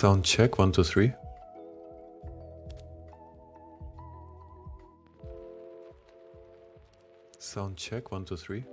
Sound check, 1, 2, 3. Sound check, 1, 2, 3.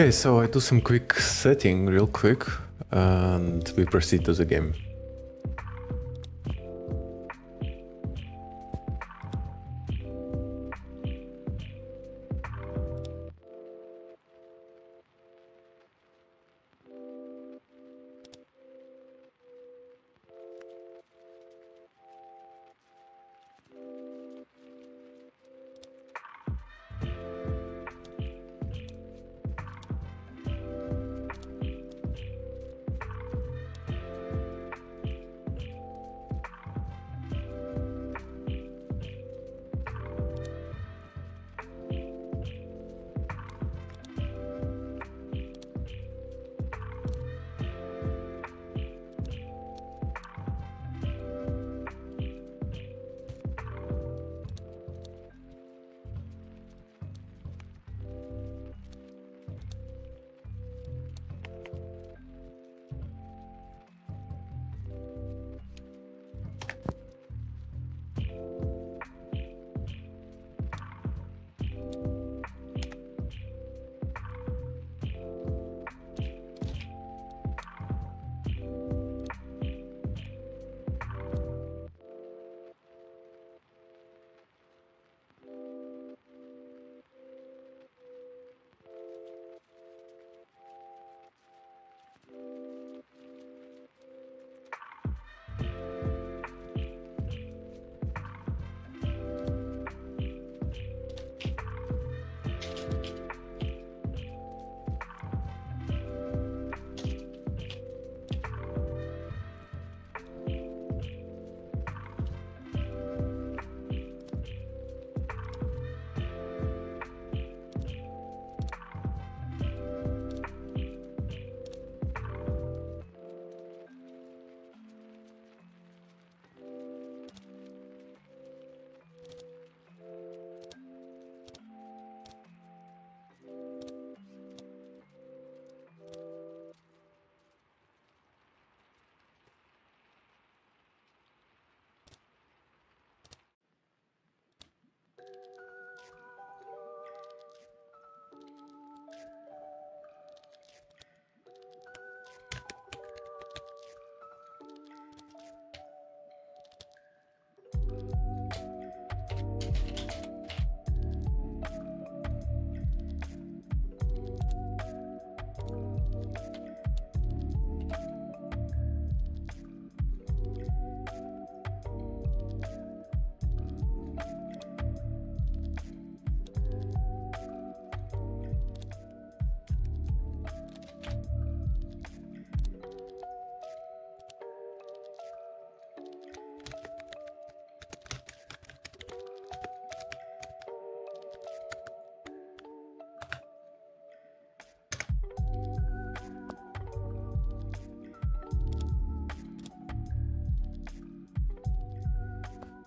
Okay, so I do some quick setting real quick and we proceed to the game.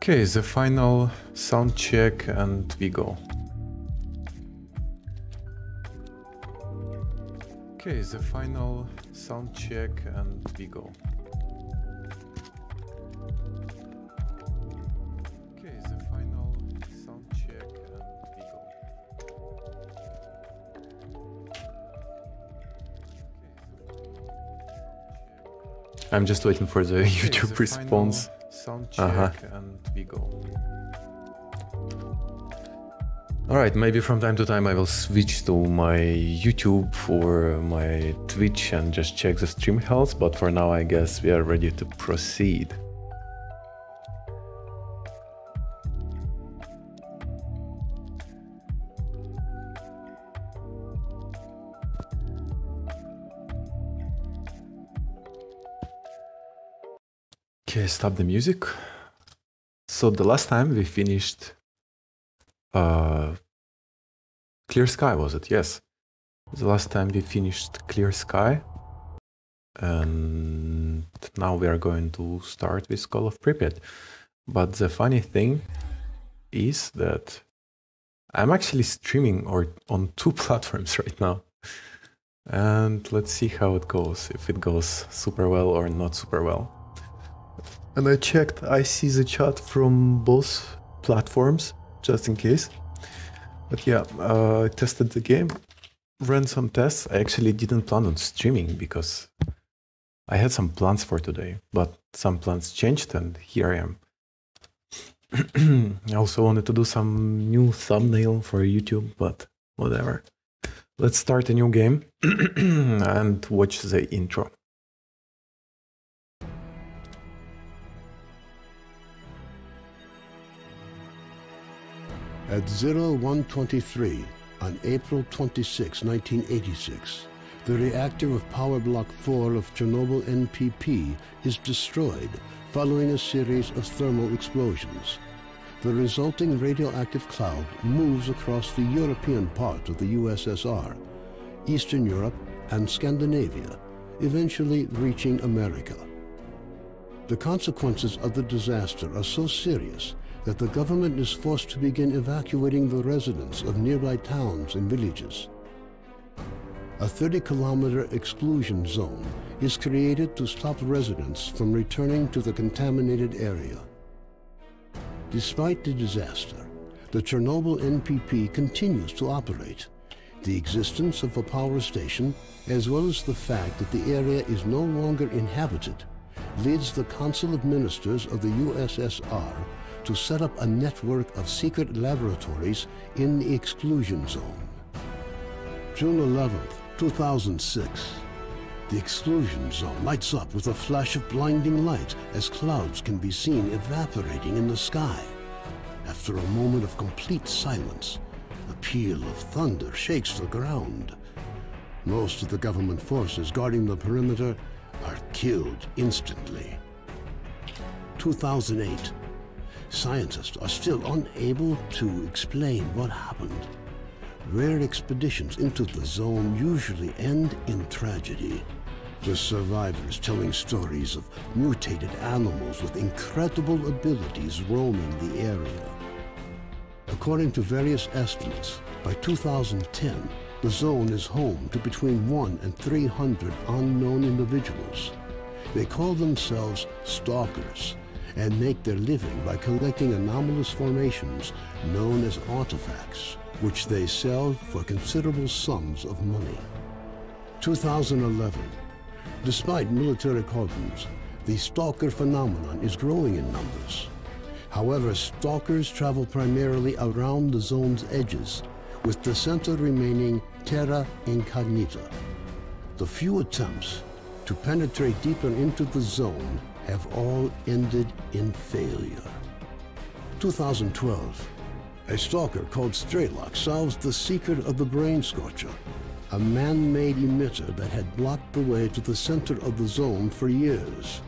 Okay, the final sound check and we go. Okay, the final sound check and we go. I'm just waiting for the YouTube response. Sound check and we go. Alright, maybe from time to time I will switch to my YouTube or my Twitch and just check the stream health, but for now I guess we are ready to proceed. Okay, stop the music. So the last time we finished Clear Sky, was it? Yes. The last time we finished Clear Sky. And now we are going to start with Call of Pripyat. But the funny thing is that I'm actually streaming on two platforms right now. And let's see how it goes, if it goes super well or not super well. And I checked, I see the chat from both platforms, just in case. But yeah, I tested the game, ran some tests. I actually didn't plan on streaming because I had some plans for today, but some plans changed and here I am. I also wanted to do some new thumbnail for YouTube, but whatever. Let's start a new game and watch the intro. At 0123, on April 26, 1986, the reactor of Power Block 4 of Chernobyl NPP is destroyed following a series of thermal explosions. The resulting radioactive cloud moves across the European part of the USSR, Eastern Europe, and Scandinavia, eventually reaching America. The consequences of the disaster are so serious that the government is forced to begin evacuating the residents of nearby towns and villages. A 30-kilometer exclusion zone is created to stop residents from returning to the contaminated area. Despite the disaster, the Chernobyl NPP continues to operate. The existence of a power station, as well as the fact that the area is no longer inhabited, leads the Council of Ministers of the USSR to set up a network of secret laboratories in the exclusion zone. June 11, 2006. The exclusion zone lights up with a flash of blinding light as clouds can be seen evaporating in the sky. After a moment of complete silence, a peal of thunder shakes the ground. Most of the government forces guarding the perimeter are killed instantly. 2008. Scientists are still unable to explain what happened. Rare expeditions into the zone usually end in tragedy. The survivors telling stories of mutated animals with incredible abilities roaming the area. According to various estimates, by 2010, the zone is home to between 100 and 300 unknown individuals. They call themselves stalkers and make their living by collecting anomalous formations known as artifacts, which they sell for considerable sums of money. 2011. Despite military cordons, the stalker phenomenon is growing in numbers. However, stalkers travel primarily around the zone's edges, with the center remaining terra incognita. The few attempts to penetrate deeper into the zone have all ended in failure. 2012. A stalker called Strelok solves the secret of the Brain Scorcher, a man-made emitter that had blocked the way to the center of the zone for years.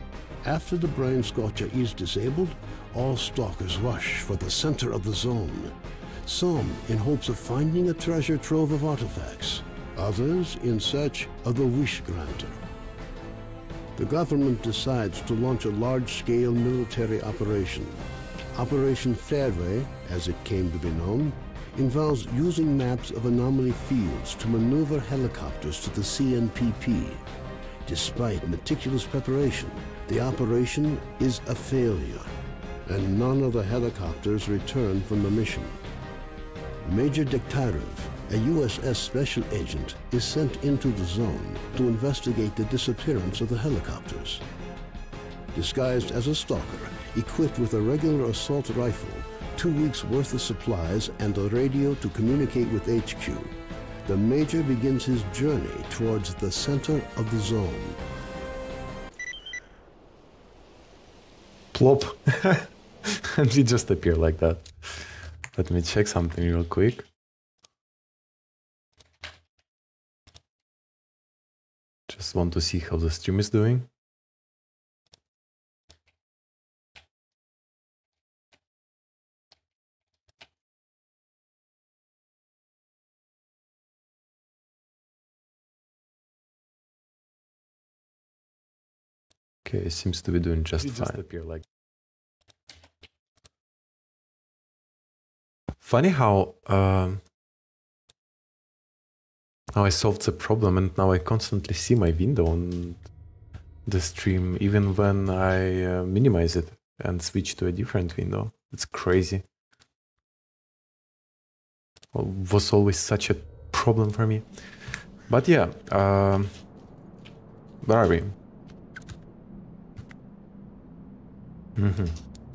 After the Brain Scorcher is disabled, all stalkers rush for the center of the zone, some in hopes of finding a treasure trove of artifacts, others in search of the wish granter. The government decides to launch a large-scale military operation. Operation Fairway, as it came to be known, involves using maps of anomaly fields to maneuver helicopters to the CNPP. Despite meticulous preparation, the operation is a failure, and none of the helicopters return from the mission. Major Diktyrov, a USS special agent, is sent into the zone to investigate the disappearance of the helicopters. Disguised as a stalker, equipped with a regular assault rifle, 2 weeks' worth of supplies, and a radio to communicate with HQ, the Major begins his journey towards the center of the zone. Plop. And he just appeared like that. Let me check something real quick. Just want to see how the stream is doing. Okay, it seems to be doing just fine. Appear like... Funny how I solved the problem and now I constantly see my window on the stream, even when I minimize it and switch to a different window. It's crazy. Well, it was always such a problem for me. But yeah, where are we?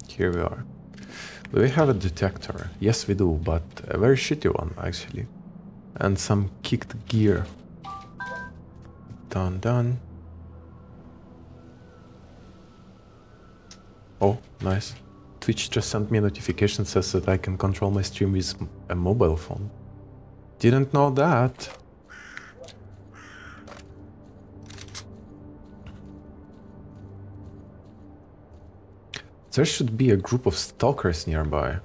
Here we are. Do we have a detector? Yes, we do, but a very shitty one, actually. And some kicked gear. Done. Oh, nice. Twitch just sent me a notification, says that I can control my stream with a mobile phone. Didn't know that. There should be a group of stalkers nearby.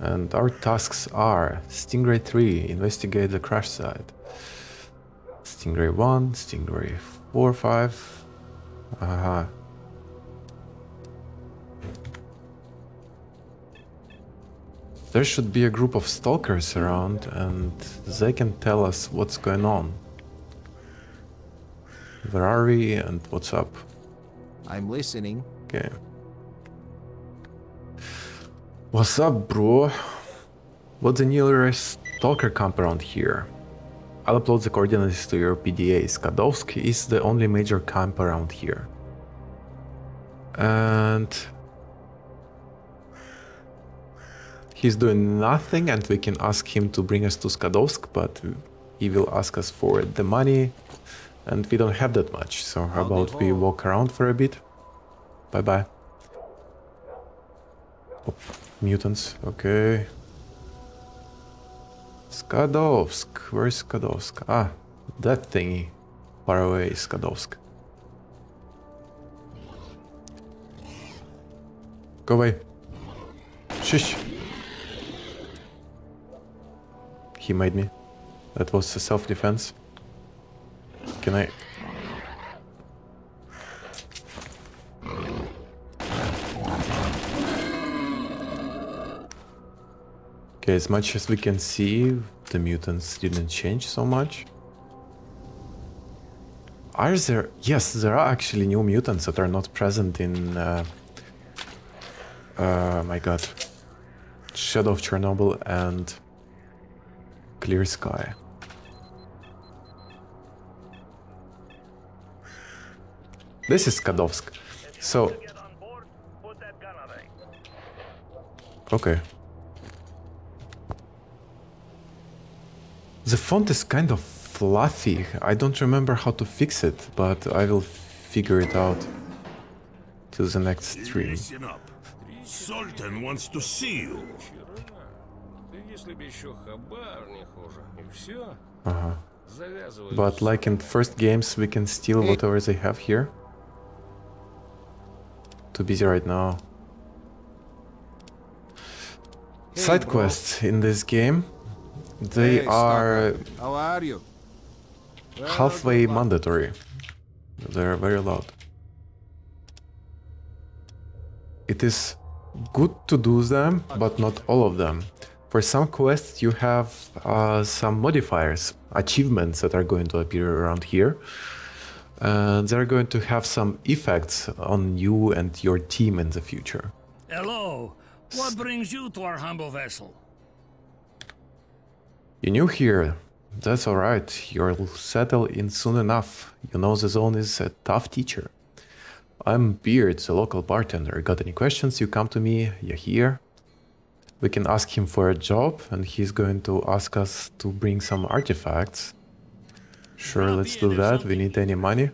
And our tasks are Stingray 3, investigate the crash site. Stingray 1, Stingray 4, 5. There should be a group of stalkers around and they can tell us what's going on. Where are we and what's up? I'm listening. Okay. What's up, bro? What's the nearest stalker camp around here? I'll upload the coordinates to your PDA. Skadovsk is the only major camp around here. And... he's doing nothing and we can ask him to bring us to Skadovsk, but he will ask us for the money and we don't have that much, so how about we walk around for a bit? Bye-bye. Oh, mutants, okay. Skadovsk, where is Skadovsk? Ah, that thingy. Far away is Skadovsk. Go away. Shush. He made me. That was a self-defense. Can I... Okay, as much as we can see, the mutants didn't change so much. Are there... yes, there are actually new mutants that are not present in... my god. Shadow of Chernobyl and... Clear Sky. This is Skadovsk. So... okay. The font is kind of fluffy. I don't remember how to fix it, but I will figure it out till the next stream. Listen up. Sultan wants to see you. Uh-huh. But like in first games, we can steal whatever they have here. Too busy right now. Side quests in this game, they are halfway mandatory. They're very loud. It is good to do them, but not all of them. For some quests you have some modifiers, achievements that are going to appear around here. They're going to have some effects on you and your team in the future. Hello, what brings you to our humble vessel? You're new here, that's alright, you'll settle in soon enough. You know the zone is a tough teacher. I'm Beard, the local bartender. Got any questions? You come to me, you're here. We can ask him for a job, and he's going to ask us to bring some artifacts. Sure, let's do that. We need any money.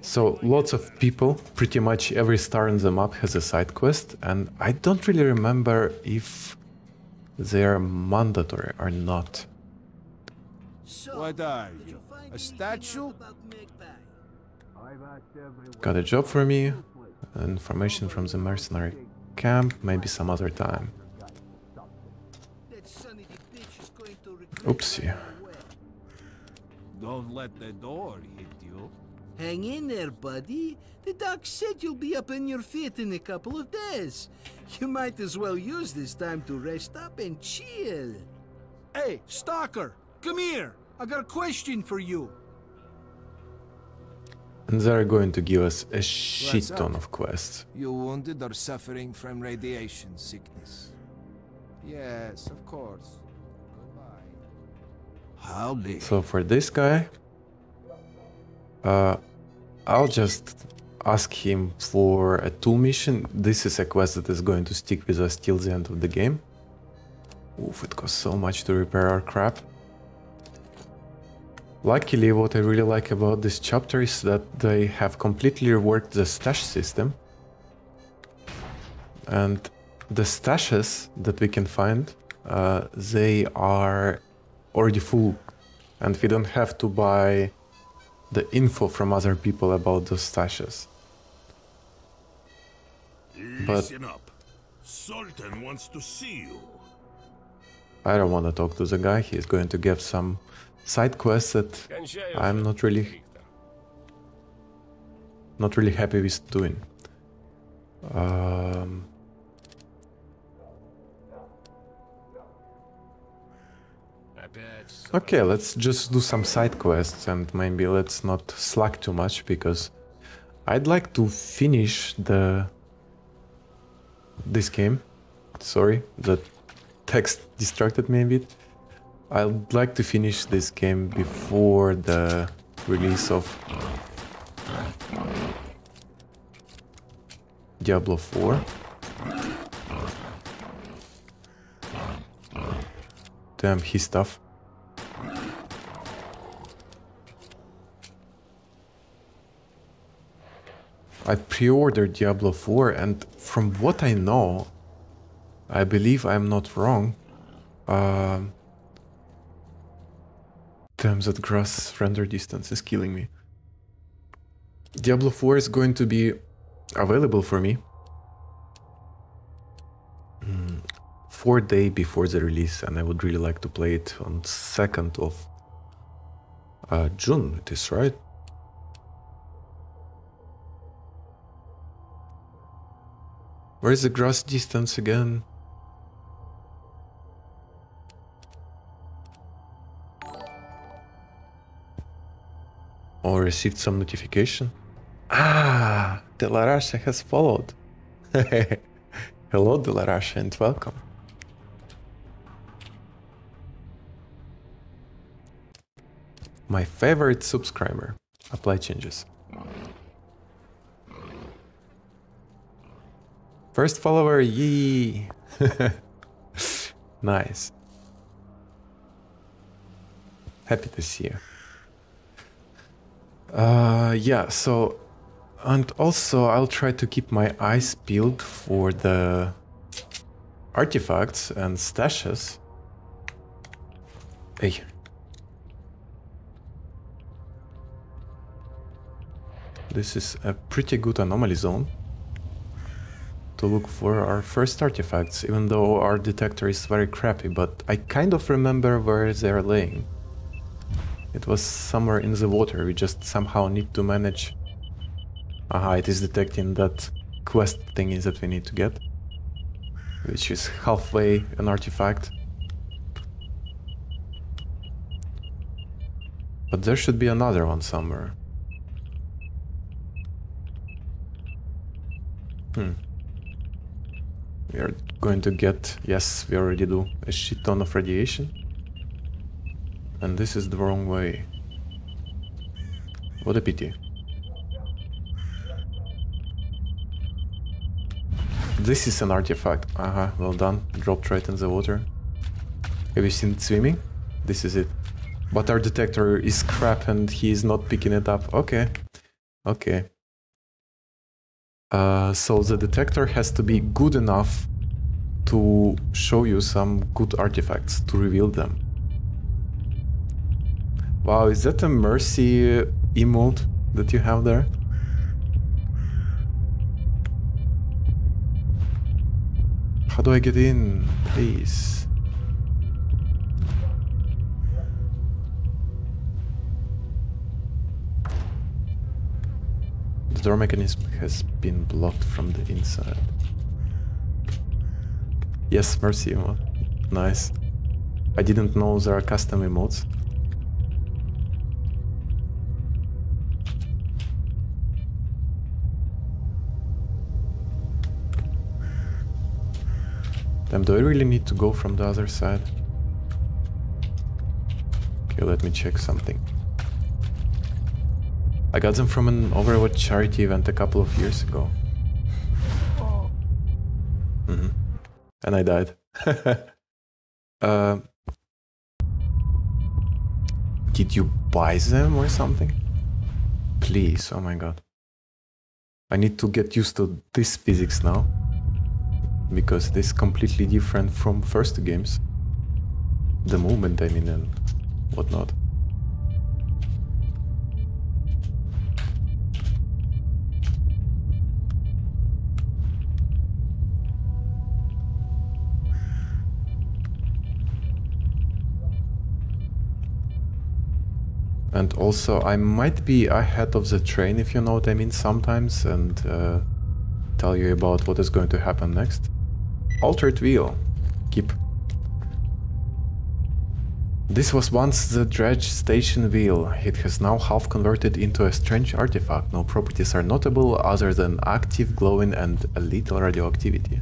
So, lots of people. Pretty much every star on the map has a side quest, and I don't really remember if they are mandatory or not. What are you? A statue? Got a job for me. Information from the mercenary camp, maybe some other time. Oopsie. Don't let the door hit you. Hang in there, buddy. The doc said you'll be up on your feet in a couple of days. You might as well use this time to rest up and chill. Hey, Stalker, come here. I got a question for you. And they're going to give us a shit ton of quests. You wounded or suffering from radiation sickness? Yes, of course. Goodbye. Howdy. So for this guy, I'll just ask him for a tool mission. This is a quest that is going to stick with us till the end of the game. Oof, it costs so much to repair our crap. Luckily, what I really like about this chapter is that they have completely reworked the stash system. And the stashes that we can find, they are already full. And we don't have to buy the info from other people about those stashes. Listen up. Sultan wants to see you. I don't want to talk to the guy. He's going to give some side quests that I'm not really happy with doing. Okay, let's just do some side quests and maybe let's not slack too much, because I'd like to finish this game. Sorry, the text distracted me a bit. I'd like to finish this game before the release of Diablo 4. Damn, he's tough. I pre-ordered Diablo 4, and from what I know, I believe I'm not wrong. Damn, that grass render distance is killing me. Diablo 4 is going to be available for me 4 days before the release, and I would really like to play it on 2nd of June, it is, right? Where is the grass distance again? Or received some notification. Ah, Delarasha has followed. Hello, Delarasha, and welcome. My favorite subscriber. Apply changes. First follower, yee. Nice. Happy to see you. Yeah, so, and also I'll try to keep my eyes peeled for the artifacts and stashes. Hey. This is a pretty good anomaly zone to look for our first artifacts, even though our detector is very crappy, but I kind of remember where they're laying. It was somewhere in the water, we just somehow need to manage... Aha, it is detecting that quest thingy that we need to get, which is halfway an artifact. But there should be another one somewhere. We are going to get... Yes, we already do. A shit ton of radiation. And this is the wrong way. What a pity. This is an artifact. Aha, well done. Dropped right in the water. Have you seen it swimming? This is it. But our detector is crap and he is not picking it up. Okay. Okay. So the detector has to be good enough to show you some good artifacts, to reveal them. Wow, is that a mercy emote that you have there? How do I get in, please? The door mechanism has been blocked from the inside. Yes, mercy emote. Nice. I didn't know there are custom emotes. Damn, do I really need to go from the other side? Okay, let me check something. I got them from an Overwatch charity event a couple of years ago. Mm-hmm. And I died. Did you buy them or something? Please, oh my god. I need to get used to this physics now. Because this is completely different from first games. The movement, I mean, and whatnot. And also, I might be ahead of the train, if you know what I mean, sometimes, and tell you about what is going to happen next. Altered wheel. Keep. This was once the dredge station wheel. It has now half converted into a strange artifact. No properties are notable other than active, glowing and a little radioactivity.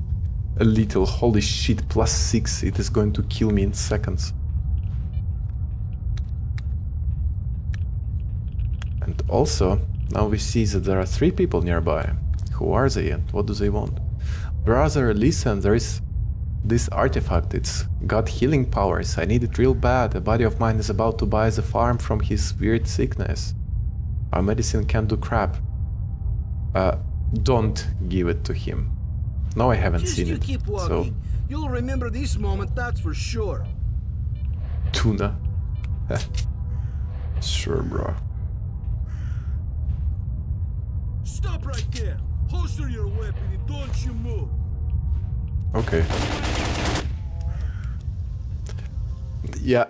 A little, holy shit, +6, it is going to kill me in seconds. And also, now we see that there are 3 people nearby. Who are they and what do they want? Brother, listen, there is this artifact. It's got healing powers. I need it real bad. A buddy of mine is about to buy the farm from his weird sickness. Our medicine can't do crap. Don't give it to him. No, I haven't seen it. Just you keep walking. So. You'll remember this moment, that's for sure. Tuna. Sure, bro. Stop right there. Holster your weapon and don't you move. Okay. Yeah.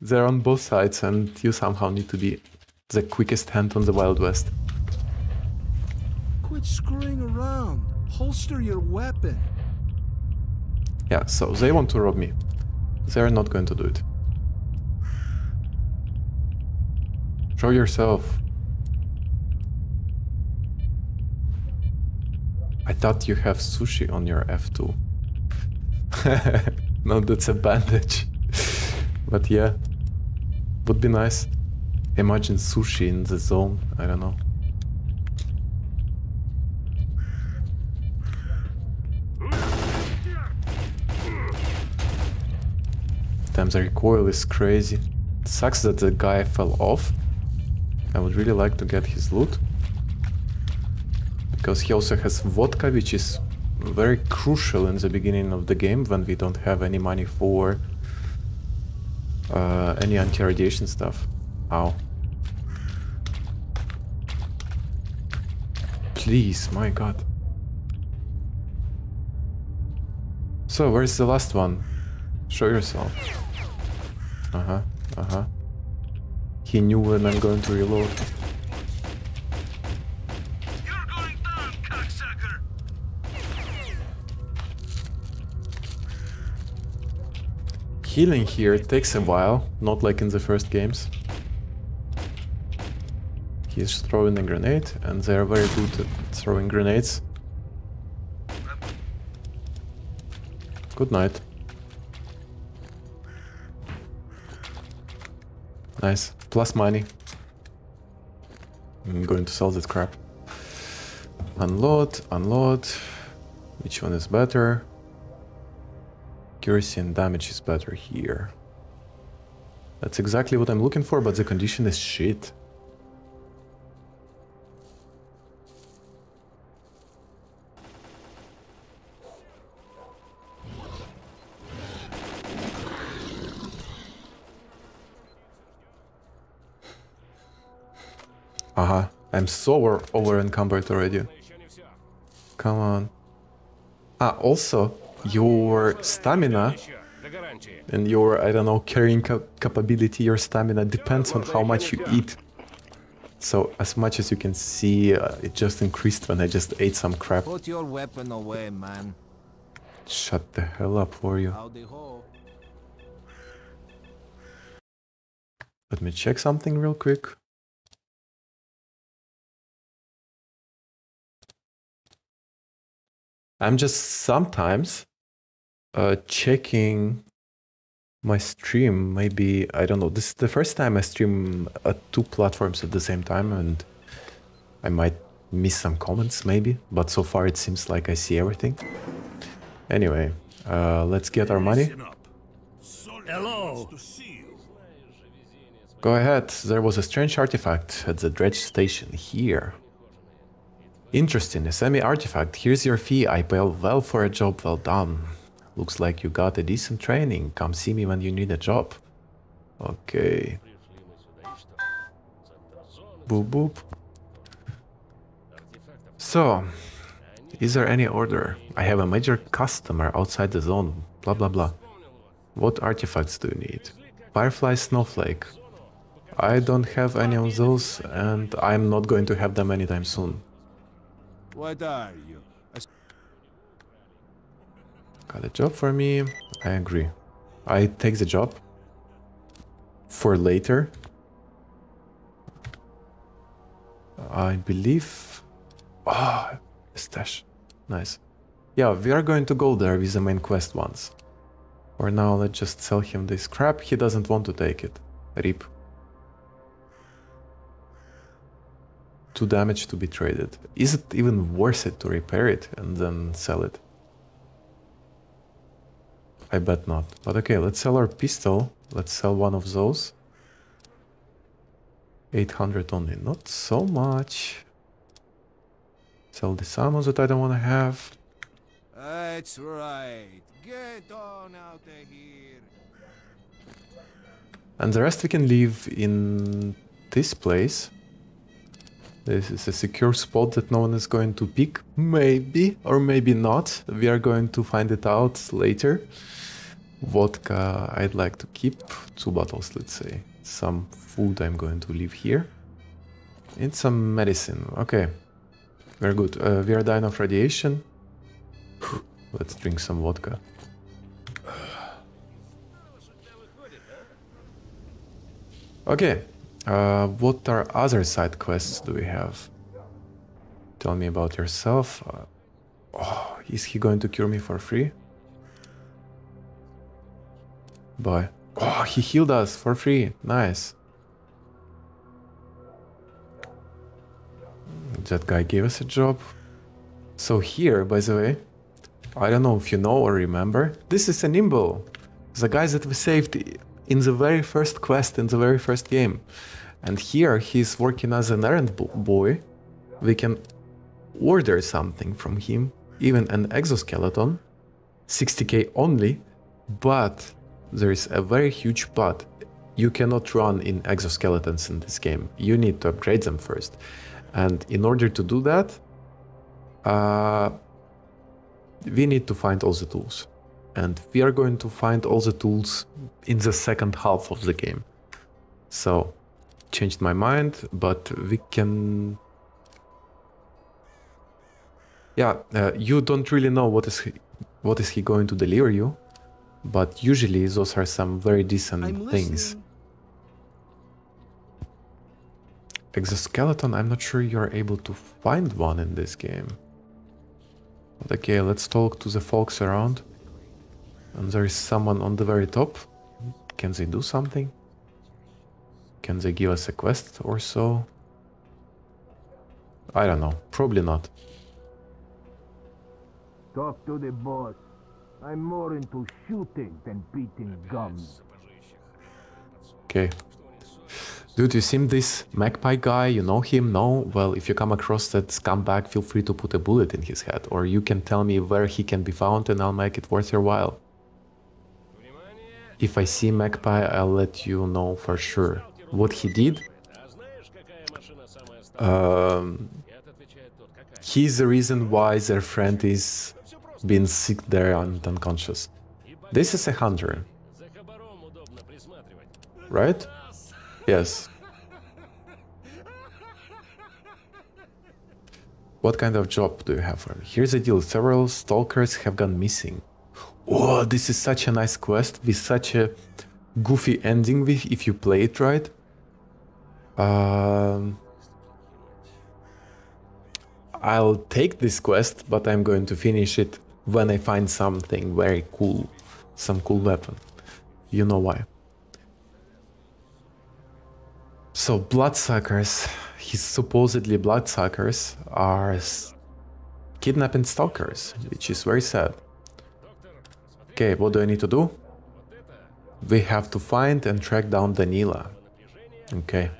They're on both sides and you somehow need to be the quickest hand on the Wild West. Quit screwing around. Holster your weapon. Yeah, so they want to rob me. They're not going to do it. Show yourself. I thought you have sushi on your F2. No, that's a bandage. But yeah, would be nice. Imagine sushi in the zone, I don't know. Damn, the recoil is crazy. It sucks that the guy fell off. I would really like to get his loot. Because he also has vodka, which is very crucial in the beginning of the game when we don't have any money for any anti-radiation stuff. Ow. Please, my god. So, where's the last one? Show yourself. Uh-huh, uh-huh. He knew when I'm going to reload. Healing here takes a while, not like in the first games. He's throwing a grenade, and they are very good at throwing grenades. Good night. Nice. Plus money. I'm going to sell that crap. Unload, unload. Which one is better? Accuracy and damage is better here. That's exactly what I'm looking for, but the condition is shit. Uh-huh. I'm so over-encumbered already. Come on. Ah, also... Your stamina and your, I don't know, carrying capability, your stamina depends on how much you eat. So as much as you can see, it just increased when I just ate some crap. Put your weapon away, man. Shut the hell up, warrior. Let me check something real quick. I'm just sometimes checking my stream. Maybe, I don't know, this is the first time I stream at two platforms at the same time, and I might miss some comments maybe, but so far it seems like I see everything. Anyway, let's get our money. Hello. Go ahead. There was a strange artifact at the dredge station here. Interesting, a semi-artifact. Here's your fee. I pay well for a job well done. Looks like you got a decent training. Come see me when you need a job. Okay. Boop boop. So, is there any order? I have a major customer outside the zone. Blah blah blah. What artifacts do you need? Firefly, snowflake. I don't have any of those, and I'm not going to have them anytime soon. What are you? Got a job for me. I agree. I take the job for later. I believe. Ah, oh, stash. Nice. Yeah, we are going to go there with the main quest once. For now, let's just sell him this crap. He doesn't want to take it. Rip. 2 damage to be traded. Is it even worth it to repair it and then sell it? I bet not. But okay, let's sell our pistol. Let's sell one of those. 800 only. Not so much. Sell this ammo that I don't want to have. That's right. Get on out of here. And the rest we can leave in this place. This is a secure spot that no one is going to pick, maybe, or maybe not. We are going to find it out later. Vodka I'd like to keep, 2 bottles, let's say. Some food I'm going to leave here. And some medicine, okay. Very good, we are dying of radiation. Let's drink some vodka. Okay. What are other side quests do we have? Tell me about yourself. Oh, is he going to cure me for free? Bye. Oh, he healed us for free. Nice. That guy gave us a job. So here, by the way, I don't know if you know or remember, this is a Nimbo. The guys that we saved in the very first quest, in the very first game. And here he's working as an errand boy. We can order something from him, even an exoskeleton, 60k only, but there is a very huge but. You cannot run in exoskeletons in this game. You need to upgrade them first. And in order to do that, we need to find all the tools. And we are going to find all the tools in the second half of the game. So, changed my mind, but we can... Yeah, you don't really know what is he going to deliver you, but usually those are some very decent things. Exoskeleton, I'm not sure you're able to find one in this game. But okay, let's talk to the folks around. And there is someone on the very top. Can they do something? Can they give us a quest or so? I don't know. Probably not. Talk to the boss. I'm more into shooting than beating gums. Okay. Dude, you seen this Magpie guy? You know him? No? Well, if you come across that scumbag, feel free to put a bullet in his head. Or you can tell me where he can be found and I'll make it worth your while. If I see Magpie, I'll let you know for sure. What he did? He's the reason why their friend is being sick there and unconscious. This is a hunter. Right? Yes. What kind of job do you have? Here's the deal, several stalkers have gone missing. Oh, this is such a nice quest with such a goofy ending with if you play it right. I'll take this quest, but I'm going to finish it when I find something very cool, some cool weapon. You know why. So bloodsuckers, his supposedly bloodsuckers are kidnapping stalkers, which is very sad. Okay, what do I need to do? We have to find and track down Danila. Okay.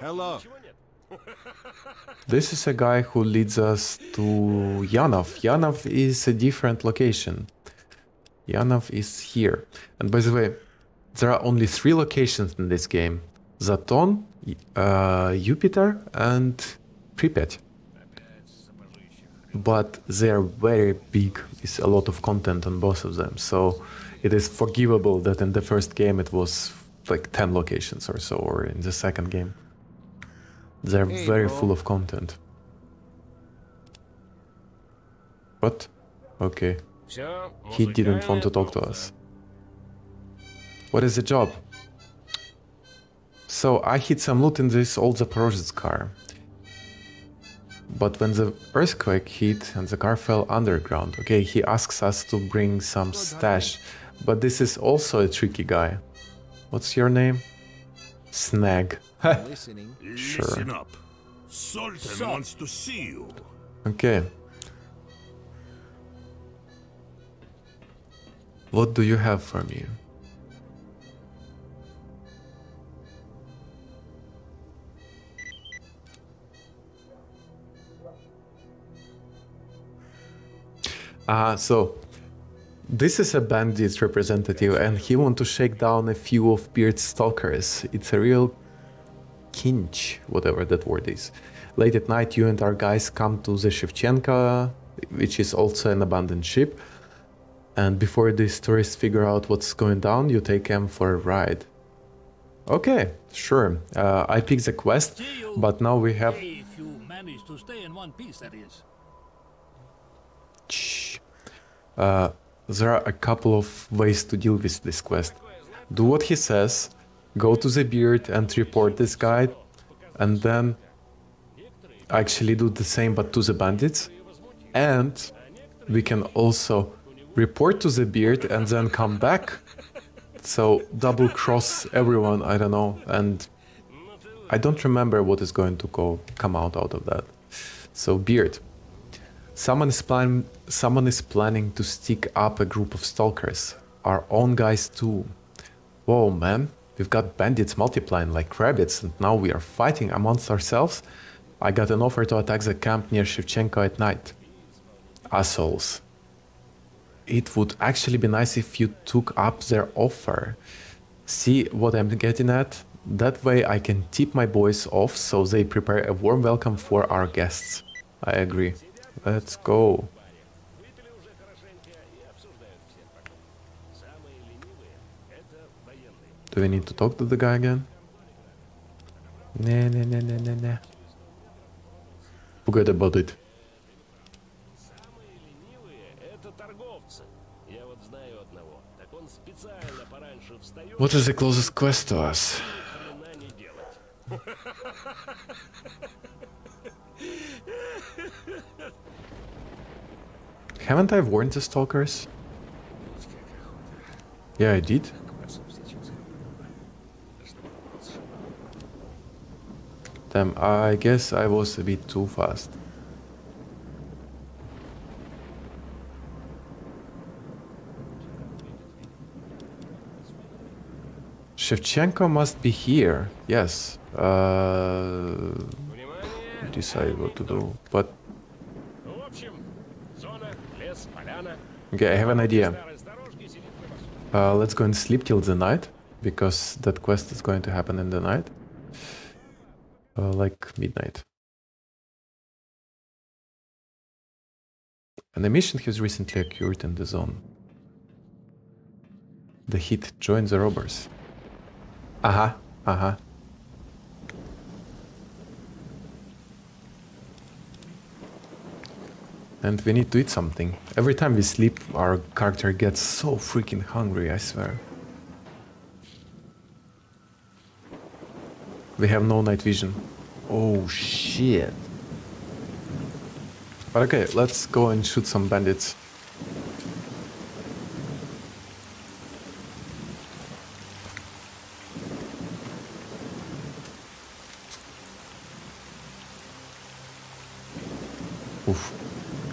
Hello. This is a guy who leads us to Yanov. Yanov is a different location. Yanov is here. And by the way, there are only 3 locations in this game. Zaton, Jupiter and Pripyat. But they are very big, it's a lot of content on both of them, so it is forgivable that in the first game it was like 10 locations or so, or in the second game. They're very full of content. What? Okay. He didn't want to talk to us. What is the job? So I hid some loot in this old Zaporozhets car. But when the earthquake hit and the car fell underground, okay, he asks us to bring some stash. But this is also a tricky guy. What's your name? Snag. Sure. Listen up. Sultan wants to see you. Okay. What do you have for me? So this is a bandit representative and he wants to shake down a few of Beard's stalkers. It's a real kinch, whatever that word is. Late at night you and our guys come to the Shevchenko, which is also an abandoned ship. And before these tourists figure out what's going down, you take them for a ride. Okay, sure. I picked the quest, but now we have... If you manage to stay in one piece, that is. There are a couple of ways to deal with this quest. Do what he says, go to the Beard and report this guy, and then actually do the same but to the bandits. And we can also report to the Beard and then come back. So double cross everyone, I don't know, and I don't remember what is going to come out of that. So Beard. Someone is planning to stick up a group of stalkers. Our own guys too. Whoa, man. We've got bandits multiplying like rabbits and now we are fighting amongst ourselves. I got an offer to attack the camp near Shevchenko at night. Assholes. It would actually be nice if you took up their offer. See what I'm getting at? That way I can tip my boys off so they prepare a warm welcome for our guests. I agree. Let's go. Do we need to talk to the guy again? Nah. Forget about it. What is the closest quest to us? Haven't I warned the stalkers? Yeah, I did. Damn, I guess I was a bit too fast. Shevchenko must be here. Yes. Decide what to do, but... Okay, I have an idea. Let's go and sleep till the night, because that quest is going to happen in the night. Like midnight. An emission has recently occurred in the zone. The heat joins the robbers. And we need to eat something. Every time we sleep, our character gets so freaking hungry, I swear. We have no night vision. Oh shit. But okay, let's go and shoot some bandits. Oof.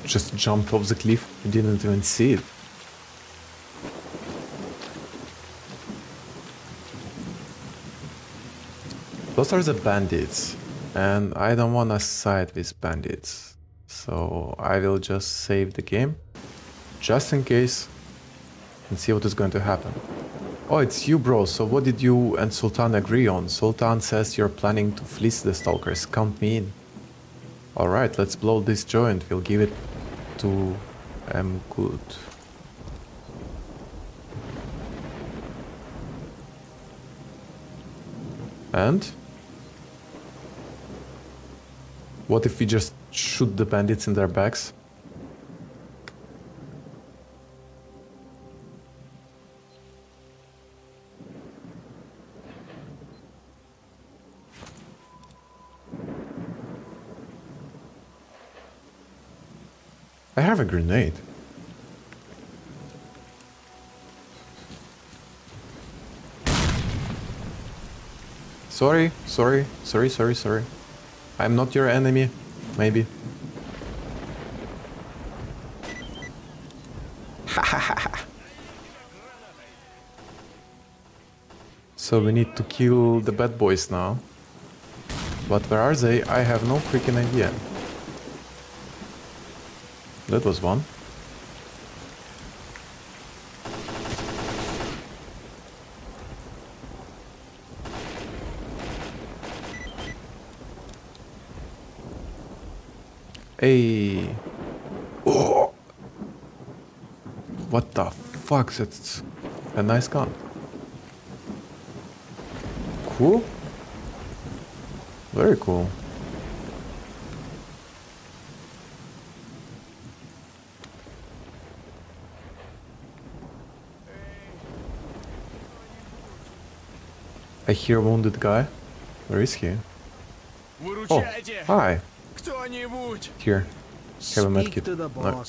Just jumped off the cliff. You didn't even see it. Those are the bandits. And I don't wanna side with bandits. So I will just save the game. Just in case. And see what is going to happen. Oh, it's you, bro. So what did you and Sultan agree on? Sultan says you're planning to fleece the stalkers. Count me in. Alright, let's blow this joint. We'll give it to M. Good. And? What if we just shoot the bandits in their backs? I have a grenade. Sorry. I'm not your enemy, maybe. So we need to kill the bad boys now. But where are they? I have no freaking idea. That was one. Hey. Oh. What the fuck? That's a nice gun. Cool. Very cool. I hear a wounded guy. Where is he? Oh, hi. Here, have a medkit. No.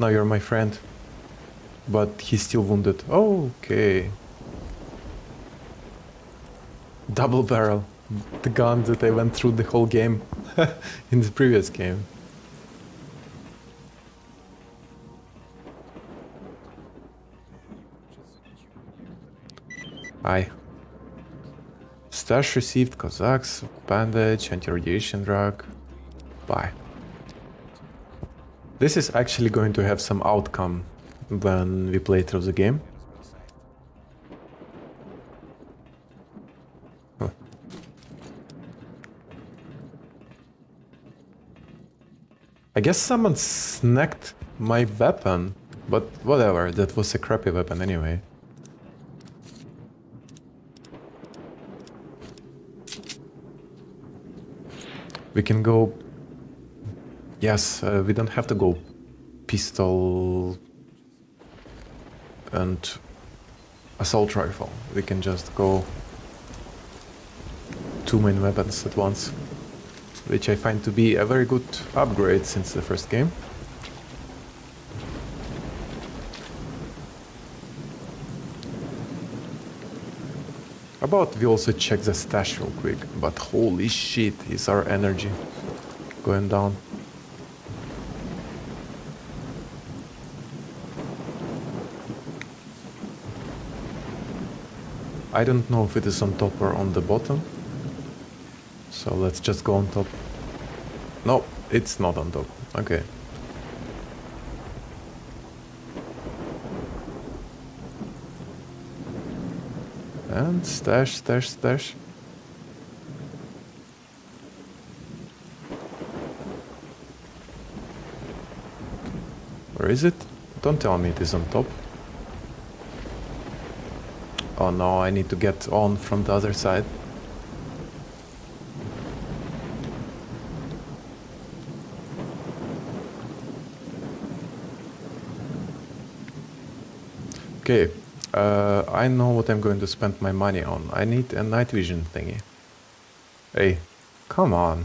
Now you're my friend. But he's still wounded. Okay. Double barrel. The gun that I went through the whole game. In the previous game. I stash received Cossacks, bandage, anti-radiation drug. Bye. This is actually going to have some outcome when we play through the game. Huh. I guess someone snagged my weapon, but whatever, that was a crappy weapon anyway. We can go... Yes, we don't have to go pistol and assault rifle. We can just go two main weapons at once, which I find to be a very good upgrade since the first game. About we also check the stash real quick, but holy shit is our energy going down. I don't know if it is on top or on the bottom, so let's just go on top. No, it's not on top. Okay. And stash. Where is it? Don't tell me it is on top. Oh no, I need to get on from the other side. Okay, I know what I'm going to spend my money on. I need a night vision thingy. Hey, come on.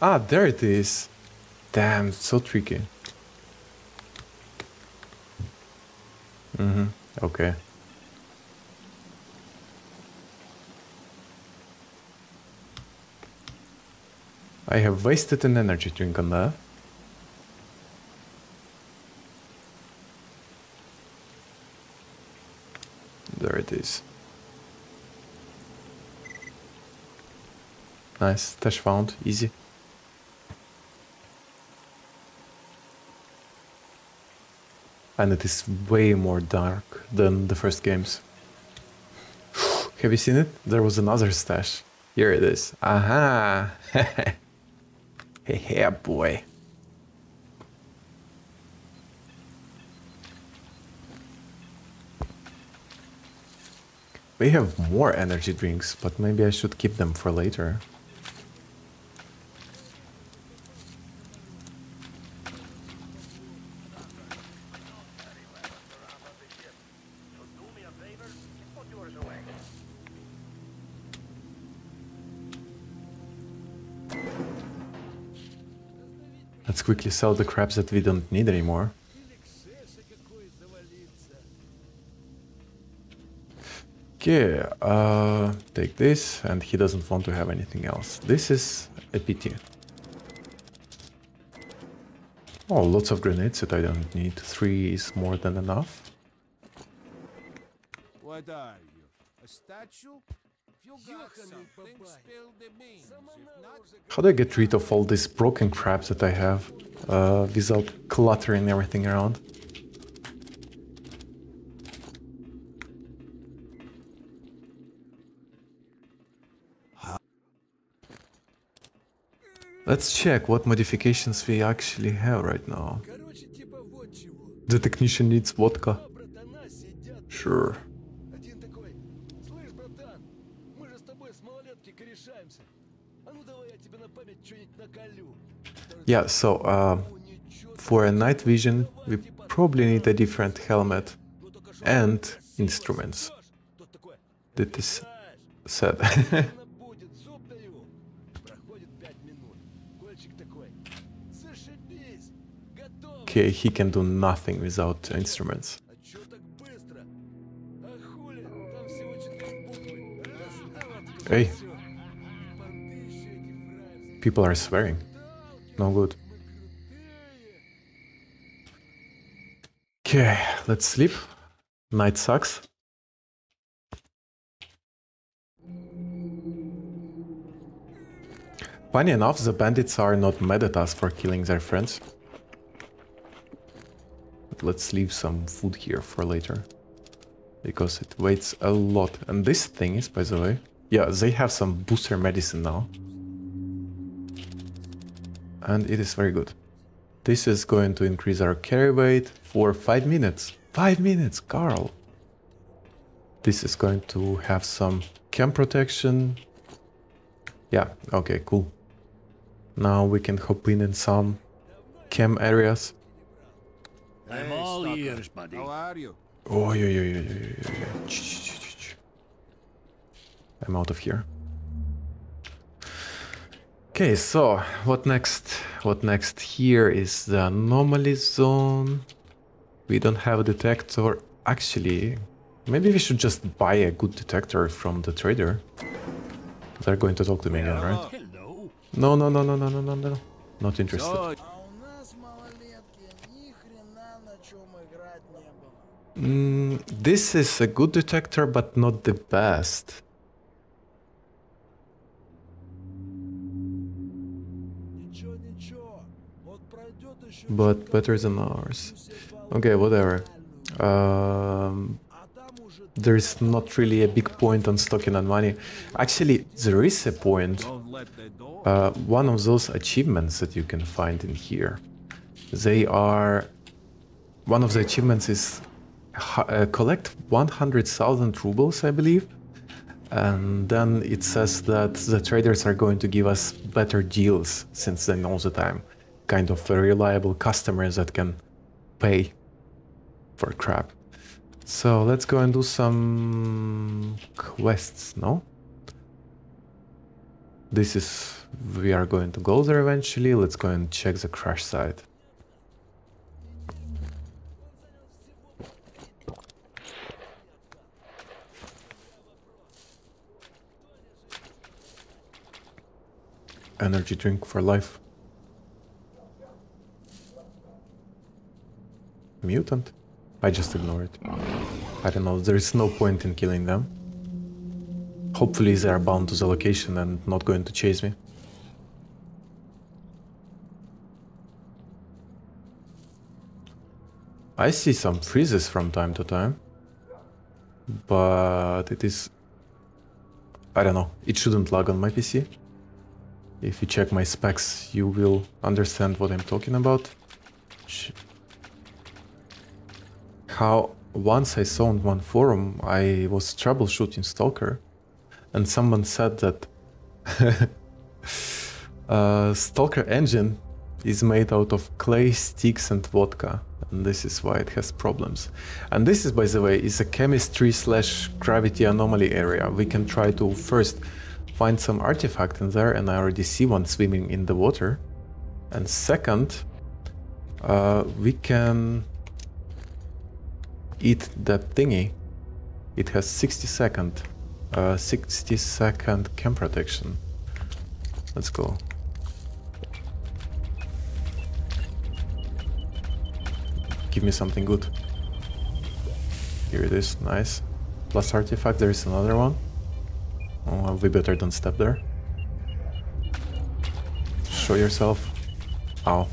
Ah, there it is. Damn, it's so tricky. Mm-hmm, okay. I have wasted an energy drink on that. There it is. Nice, stash found, easy. And it is way more dark than the first games. Have you seen it? There was another stash. Here it is. Aha! Hey, hey, boy. We have more energy drinks, but maybe I should keep them for later. Let's quickly sell the crabs that we don't need anymore. Okay, take this, and he doesn't want to have anything else. This is a pity. Oh, lots of grenades that I don't need. 3 is more than enough. What are you? A statue? How do I get rid of all these broken crabs that I have without cluttering everything around? Let's check what modifications we actually have right now. The technician needs vodka. Sure. Yeah, so for a night vision we probably need a different helmet and instruments. That is sad. Okay, he can do nothing without instruments. Hey. People are swearing. No good. Okay, let's sleep. Night sucks. Funny enough, the bandits are not mad at us for killing their friends. But let's leave some food here for later. Because it weighs a lot. And this thing is, by the way... Yeah, they have some booster medicine now. And it is very good. This is going to increase our carry weight for 5 minutes. 5 minutes, Carl! This is going to have some camp protection. Yeah, okay, cool. Now we can hop in some camp areas. I'm all ears, buddy. How are you? Oh, I'm out of here. Okay, so what next? What next here is the anomaly zone. We don't have a detector. Actually, maybe we should just buy a good detector from the trader. They're going to talk to me again, right? No, no, no, no, no, no, no, no. Not interested. This is a good detector, but not the best. But better than ours. Okay, whatever. There is not really a big point on stocking and money. Actually, there is a point. One of those achievements that you can find in here. They are... One of the achievements is collect 100,000 rubles, I believe. And then it says that the traders are going to give us better deals since they know that I'm kind of a reliable customer that can pay for crap. So let's go and do some quests, no? This is... we are going to go there eventually. Let's go and check the crash site. Energy drink for life. Mutant? I just ignore it. I don't know, there is no point in killing them. Hopefully they are bound to the location and not going to chase me. I see some freezes from time to time. But it is... I don't know, it shouldn't lag on my PC. If you check my specs, you will understand what I'm talking about. How once I saw on one forum, I was troubleshooting Stalker, and someone said that Stalker engine is made out of clay, sticks and vodka, and this is why it has problems. And this is, by the way, is a chemistry / gravity anomaly area. We can try to first find some artifact in there, and I already see one swimming in the water. And second, we can eat that thingy. It has 60 second chem protection. Let's go. Give me something good. Here it is, nice. Plus artifact, there is another one. Oh, we better don't step there. Show yourself. Ow.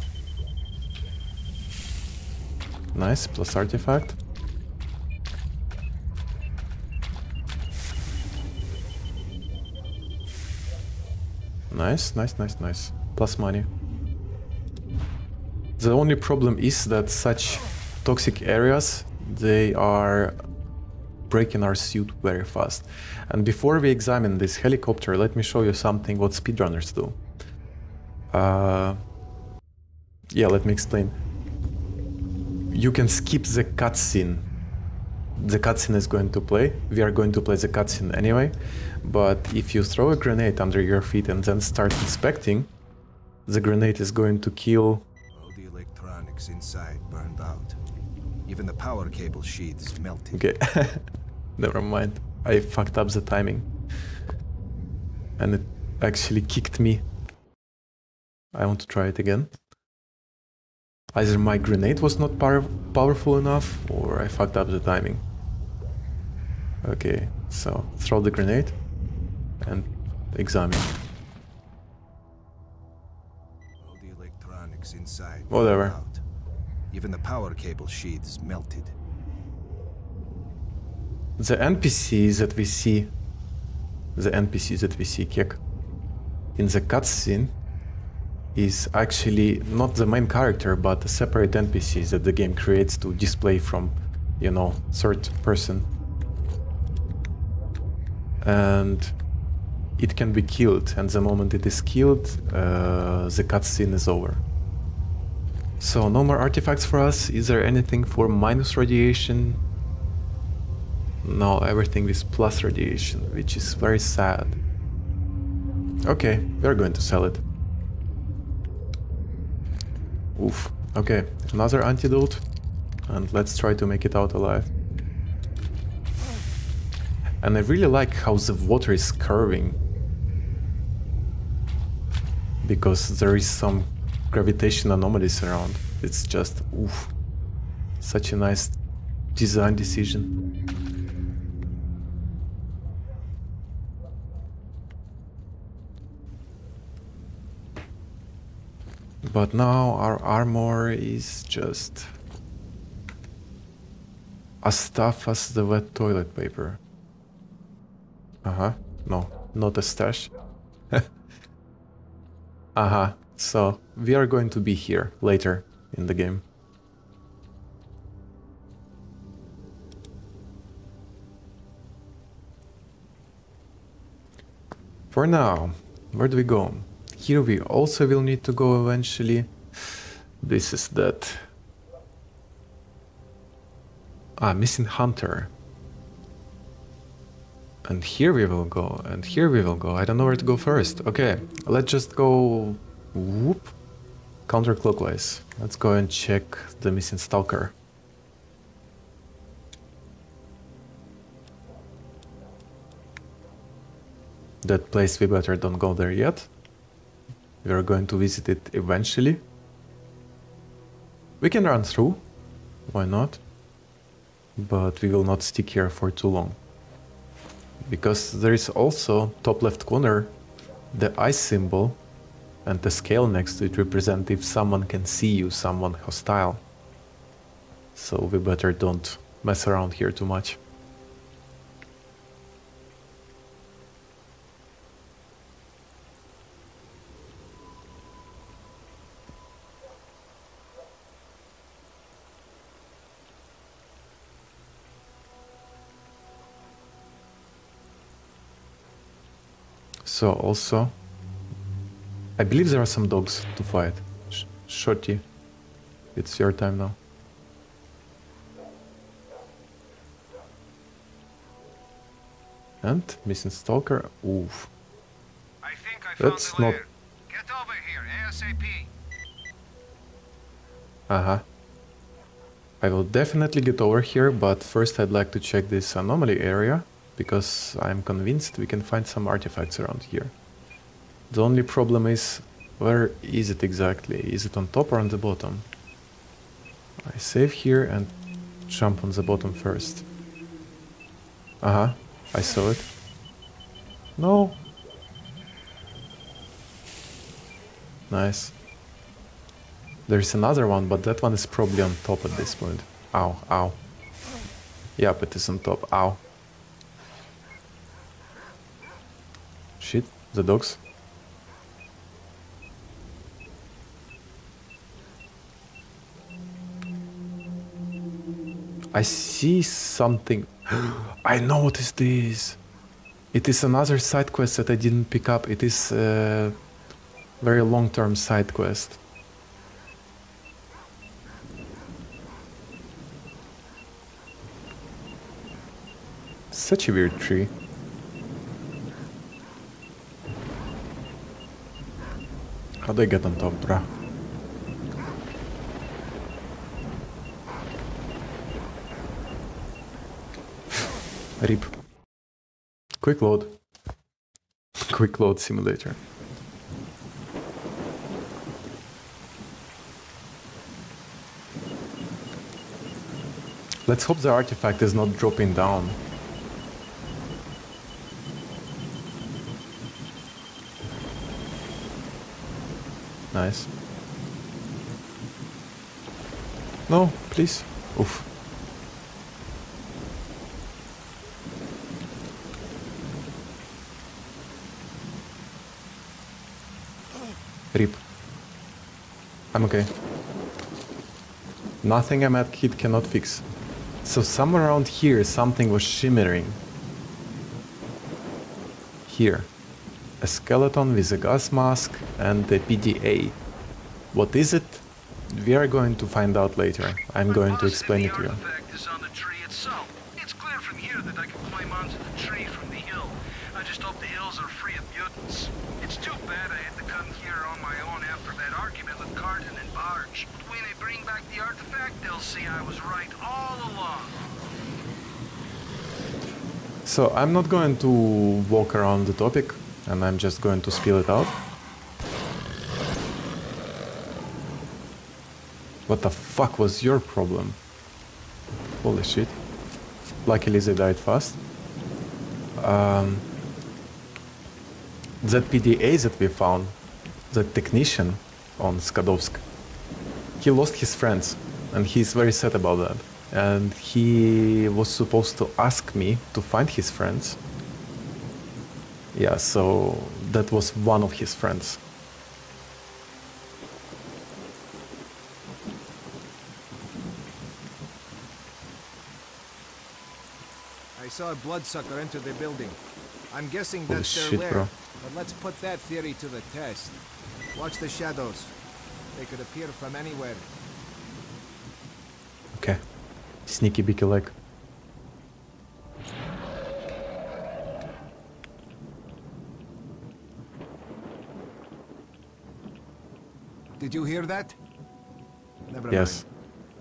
Nice, plus artifact. Nice, nice, nice, nice. Plus money. The only problem is that such toxic areas, they are breaking our suit very fast. And before we examine this helicopter, let me show you something what speedrunners do. Yeah, let me explain. You can skip the cutscene. The cutscene is going to play. We are going to play the cutscene anyway. But if you throw a grenade under your feet and then start inspecting, the grenade is going to kill... all the electronics inside burned out. Even the power cable sheaths melted. Okay. Never mind. I fucked up the timing. And it actually kicked me. I want to try it again. Either my grenade was not powerful enough, or I fucked up the timing. Okay, so throw the grenade and examine. All the electronics inside. Whatever. Even the power cable sheaths melted. The NPCs that we see... Kek, in the cutscene is actually not the main character, but a separate NPC that the game creates to display from, you know, third person. And it can be killed, and the moment it is killed, the cutscene is over. So no more artifacts for us. Is there anything for minus radiation? No, everything is plus radiation, which is very sad. Okay, we're going to sell it. Oof. Okay, another antidote, and let's try to make it out alive. And I really like how the water is curving, because there is some gravitation anomalies around. It's just oof. Such a nice design decision. But now our armor is just as tough as the wet toilet paper. No, not a stash. So we are going to be here later in the game. For now, where do we go? Here we also will need to go eventually. This is that. Ah, missing hunter. And here we will go, and here we will go. I don't know where to go first. Okay, let's just go... Whoop. Counterclockwise. Let's go and check the missing stalker. That place we better don't go there yet. We are going to visit it eventually. We can run through. Why not? But we will not stick here for too long. Because there is also, top left corner, the eye symbol and the scale next to it represent if someone can see you, someone hostile. So we better don't mess around here too much. So also, I believe there are some dogs to fight. Shorty, it's your time now. And missing stalker. Oof. I think I that's found the lair. Get over here ASAP. Uh-huh. I will definitely get over here, but first I'd like to check this anomaly area. Because I'm convinced we can find some artifacts around here. The only problem is, where is it exactly? Is it on top or on the bottom? I save here and jump on the bottom first. Uh-huh, I saw it. No! Nice. There's another one, but that one is probably on top at this point. Ow, ow. Yep, it is on top. Ow. Shit, the dogs. I see something. I noticed this. It is another side quest that I didn't pick up. It is a very long-term side quest. Such a weird tree. How do I get on top, bruh? Rip. Quick load. Quick load simulator. Let's hope the artifact is not dropping down. Nice. No, please. Oof. Rip. I'm okay. Nothing a mad kid cannot fix. So somewhere around here something was shimmering. Here. A skeleton with a gas mask and a PDA. What is it? We are going to find out later. I'm going to explain it to you. It's clear from here that I can climb onto the tree from the hill. I just hope the hills are free of mutants. It's too bad I had to come here on my own after that argument with Cardin and Barge. But when they bring back the artifact, they'll see I was right all along. So I'm not going to walk around the topic. And I'm just going to spill it out. What the fuck was your problem? Holy shit. Luckily they died fast. That PDA that we found, that technician on Skadovsk, he lost his friends and he's very sad about that. And he was supposed to ask me to find his friends. Yeah, so that was one of his friends. I saw a bloodsucker enter the building. I'm guessing that's their lair. But let's put that theory to the test. Watch the shadows. They could appear from anywhere. Okay. Sneaky beaky leg. Did you hear that? Never yes.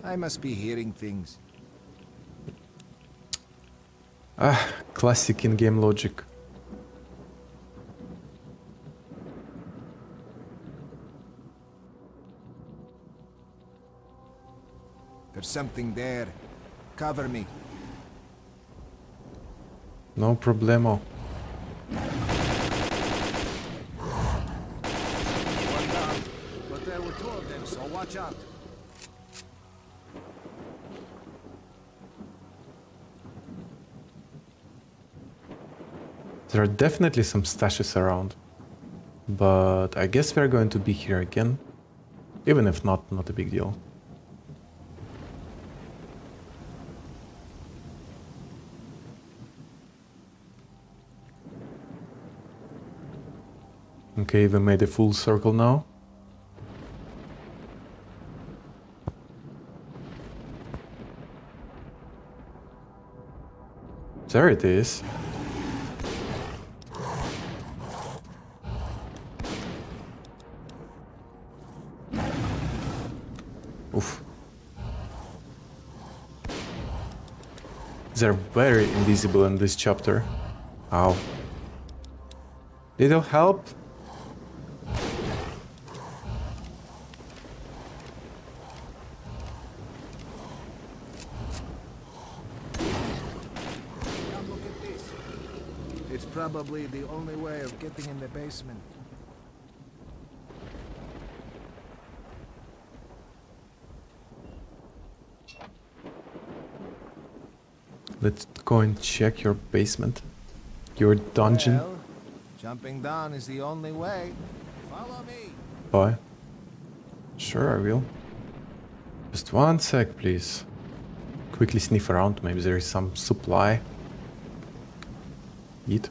Mind. I must be hearing things. Ah, classic in-game logic. There's something there. Cover me. No problemo. Watch out. There are definitely some stashes around, but I guess we're going to be here again. Even if not, not a big deal. Okay, we made a full circle now. There it is. Oof. They're very invisible in this chapter. Ow. Little help. Probably the only way of getting in the basement. Let's go and check your basement. Your dungeon. Well, jumping down is the only way. Follow me. Bye. Sure, I will. Just one sec, please. Quickly sniff around. Maybe there is some supply. Eat.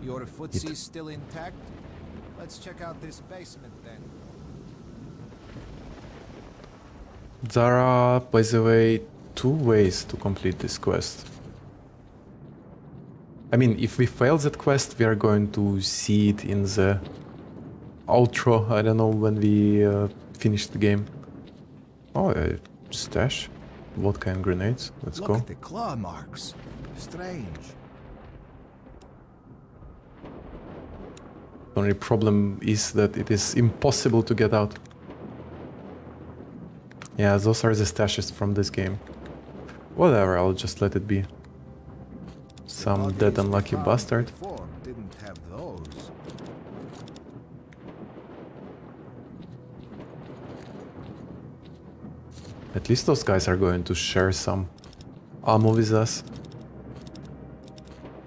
Your footsie's still intact? Let's check out this basement then. There are, by the way, two ways to complete this quest. I mean, if we fail that quest, we are going to see it in the outro. I don't know when we finish the game. Oh, a stash. Vodka and grenades. Let's go. Look at the claw marks. Strange. The only problem is that it is impossible to get out. Yeah, those are the stashes from this game. Whatever, I'll just let it be. Some dead unlucky bastard. Didn't have those. At least those guys are going to share some ammo with us.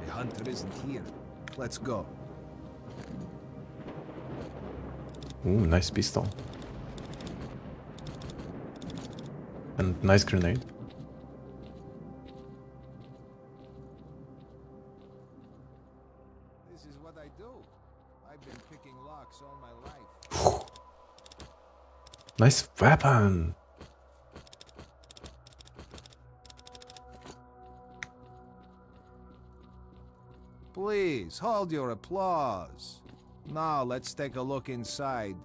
The hunter isn't here. Let's go. Ooh, nice pistol. And nice grenade. This is what I do. I've been picking locks all my life. Nice weapon. Please, hold your applause. Now, let's take a look inside.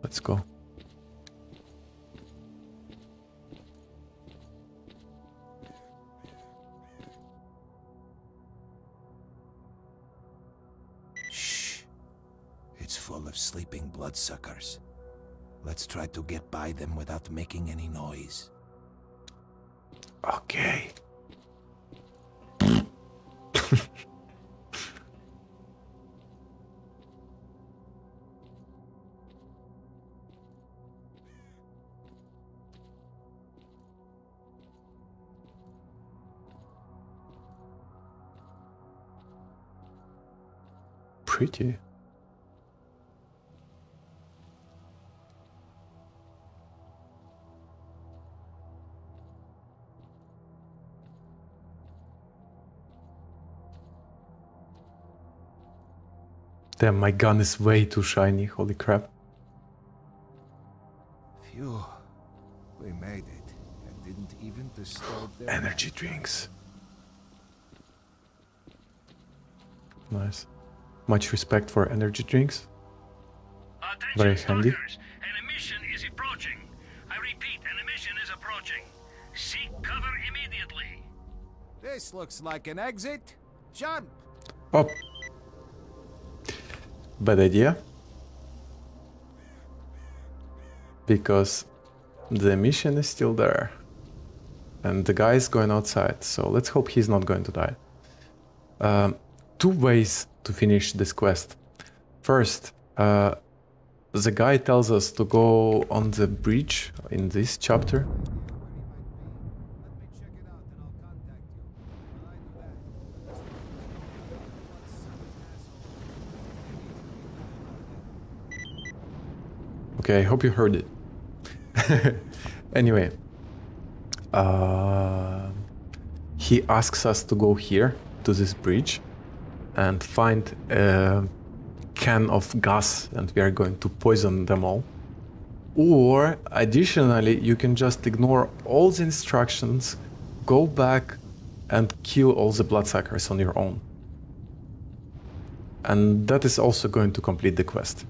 Let's go. Shh. It's full of sleeping bloodsuckers. Let's try to get by them without making any noise. Okay. Pretty. Damn, my gun is way too shiny, holy crap. Phew, we made it and didn't even disturb their energy drinks. Nice. Much respect for energy drinks. Very handy. An emission is approaching. I repeat, an emission is approaching. Seek cover immediately. This looks like an exit. Jump. Oh. Bad idea. Because the emission is still there. And the guy is going outside, so let's hope he's not going to die. Two ways to finish this quest. First, the guy tells us to go on the bridge in this chapter. Okay, I hope you heard it. Anyway, he asks us to go here to this bridge and find a can of gas, and we are going to poison them all. Or, additionally, you can just ignore all the instructions, go back and kill all the bloodsuckers on your own. And that is also going to complete the quest.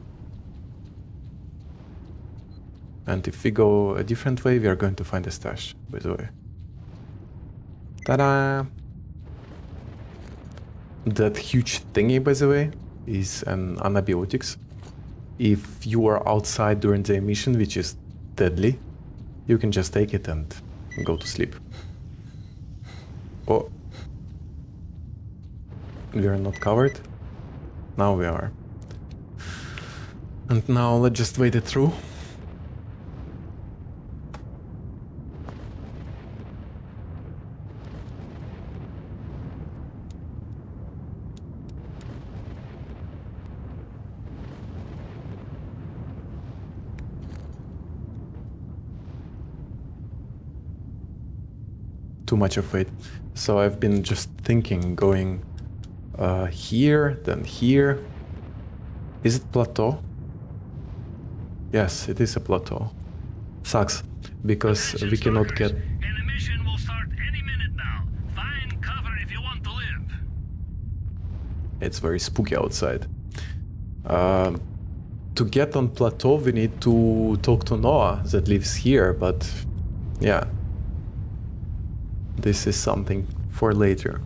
And if we go a different way, we are going to find a stash, by the way. Ta-da! That huge thingy, by the way, is an antibiotics. If you are outside during the emission, which is deadly, you can just take it and go to sleep. Oh. We are not covered. Now we are. And now let's just wait it through. Too much of it, so I've been just thinking, going here, then here. Is it plateau? Yes, it is a plateau. Sucks, because we cannot get... An emission will start any minute now. Find cover if you want to live. It's very spooky outside. To get on plateau, we need to talk to Noah that lives here, but yeah. This is something for later.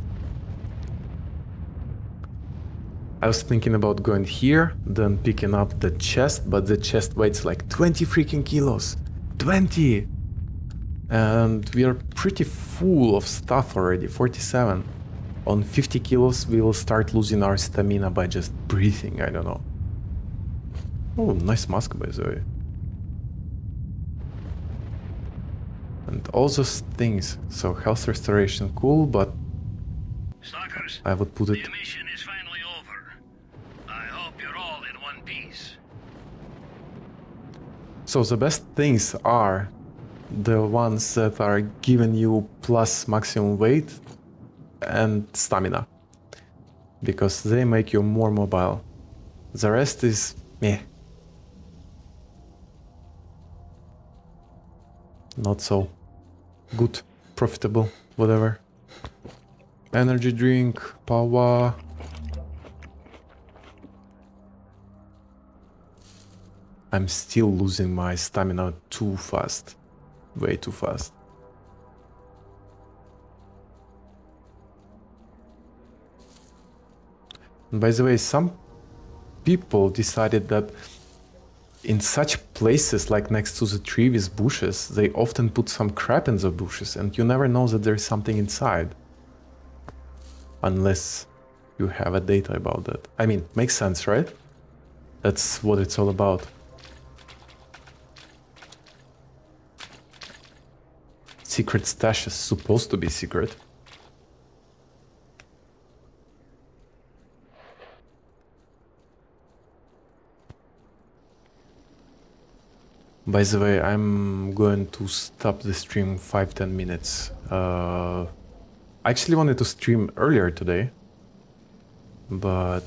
I was thinking about going here, then picking up the chest, but the chest weighs like 20 freaking kilos. 20! And we are pretty full of stuff already, 47. On 50 kilos we will start losing our stamina by just breathing, I don't know. Oh, nice mask by the way. And all those things, so health restoration, cool, but Stalkers, I would put it... The mission is finally over. I hope you're all in one piece. So the best things are the ones that are giving you plus maximum weight and stamina, because they make you more mobile. The rest is meh. Not so. Good, profitable, whatever. Energy drink, power. I'm still losing my stamina too fast. Way too fast. And by the way, some people decided that in such places, like next to the tree with bushes, they often put some crap in the bushes and you never know that there's something inside. Unless you have a data about that. I mean, makes sense, right? That's what it's all about. Secret stash is supposed to be secret. By the way, I'm going to stop the stream 5-10 minutes. I actually wanted to stream earlier today, but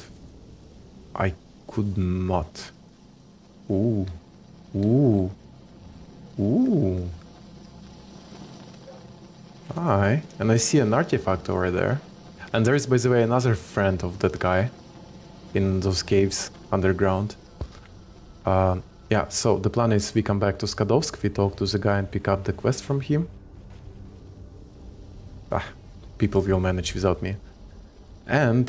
I could not. Ooh. Ooh. Ooh. Hi. And I see an artifact over there. And there is, by the way, another friend of that guy in those caves underground. Yeah, so the plan is we come back to Skadovsk, we talk to the guy and pick up the quest from him. Ah, people will manage without me. And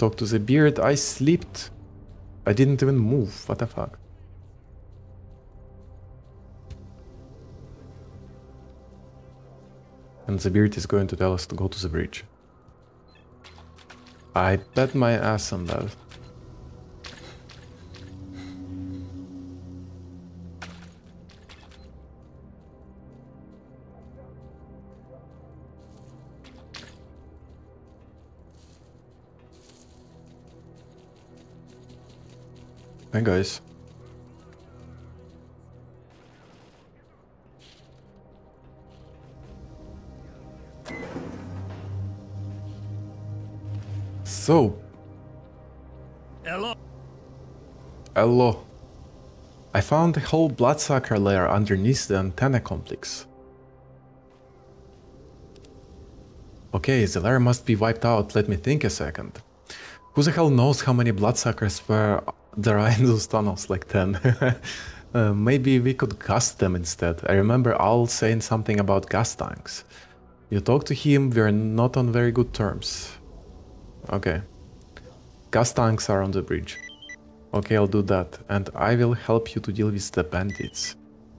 talk to the Beard. I slept. I didn't even move. What the fuck? And the Beard is going to tell us to go to the bridge. I bet my ass on that. Hey guys. So. Hello. Hello. I found a whole bloodsucker lair underneath the antenna complex. Okay, the lair must be wiped out. Let me think a second. Who the hell knows how many bloodsuckers there are in those tunnels, like 10. Maybe we could gas them instead. I remember Al saying something about gas tanks. You talk to him, we're not on very good terms. Okay. Gas tanks are on the bridge. Okay, I'll do that. And I will help you to deal with the bandits.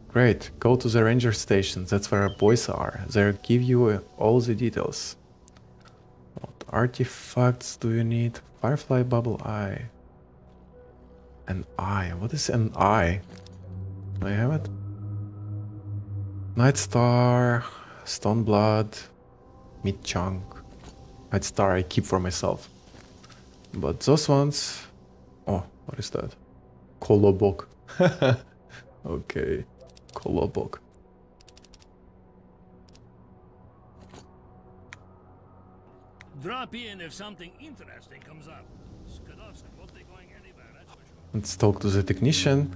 Great, go to the ranger station, that's where our boys are. They'll give you all the details. What artifacts do you need? Firefly bubble eye. An eye. What is an eye? Do I have it? Night Star, Stone Blood, Meat Chunk. Night Star I keep for myself. But those ones. Oh, what is that? Kolobok. Okay. Kolobok. Drop in if something interesting comes up. Skadovsk won't be going anywhere. Let's talk to the technician.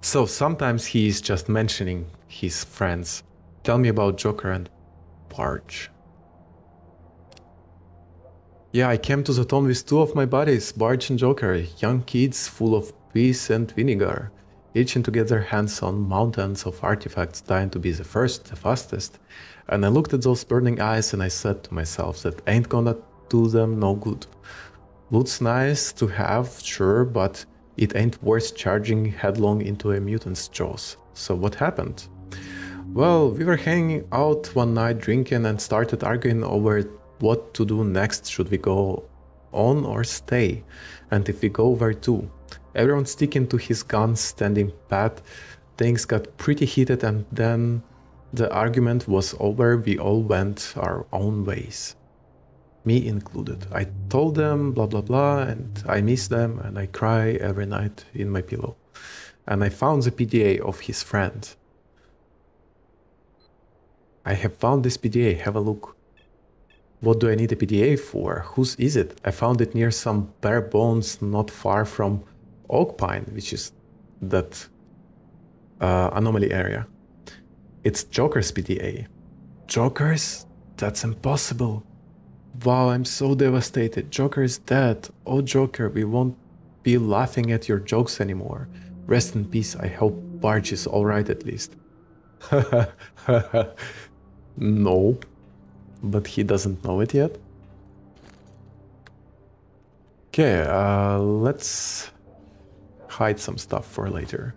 So sometimes he is just mentioning his friends. Tell me about Joker and Barge. Yeah, I came to Zaton with two of my buddies, Barge and Joker, young kids full of piss and vinegar, itching to get their hands on mountains of artifacts, dying to be the first, the fastest. And I looked at those burning eyes and I said to myself that ain't gonna do them no good. Loot's nice to have, sure, but it ain't worth charging headlong into a mutant's jaws. So what happened? Well, we were hanging out one night drinking and started arguing over what to do next. Should we go on or stay? And if we go, where to? Everyone sticking to his guns, standing pat. Things got pretty heated and then the argument was over. We all went our own ways. Me included. I told them blah blah blah and I miss them and I cry every night in my pillow. And I found the PDA of his friend. I have found this PDA, have a look. What do I need a PDA for? Whose is it? I found it near some bare bones not far from Oakpine, which is that anomaly area. It's Joker's PDA. Joker's? That's impossible. Wow, I'm so devastated. Joker is dead. Oh, Joker, we won't be laughing at your jokes anymore. Rest in peace. I hope Barge is alright at least. No, but he doesn't know it yet. Okay, let's hide some stuff for later.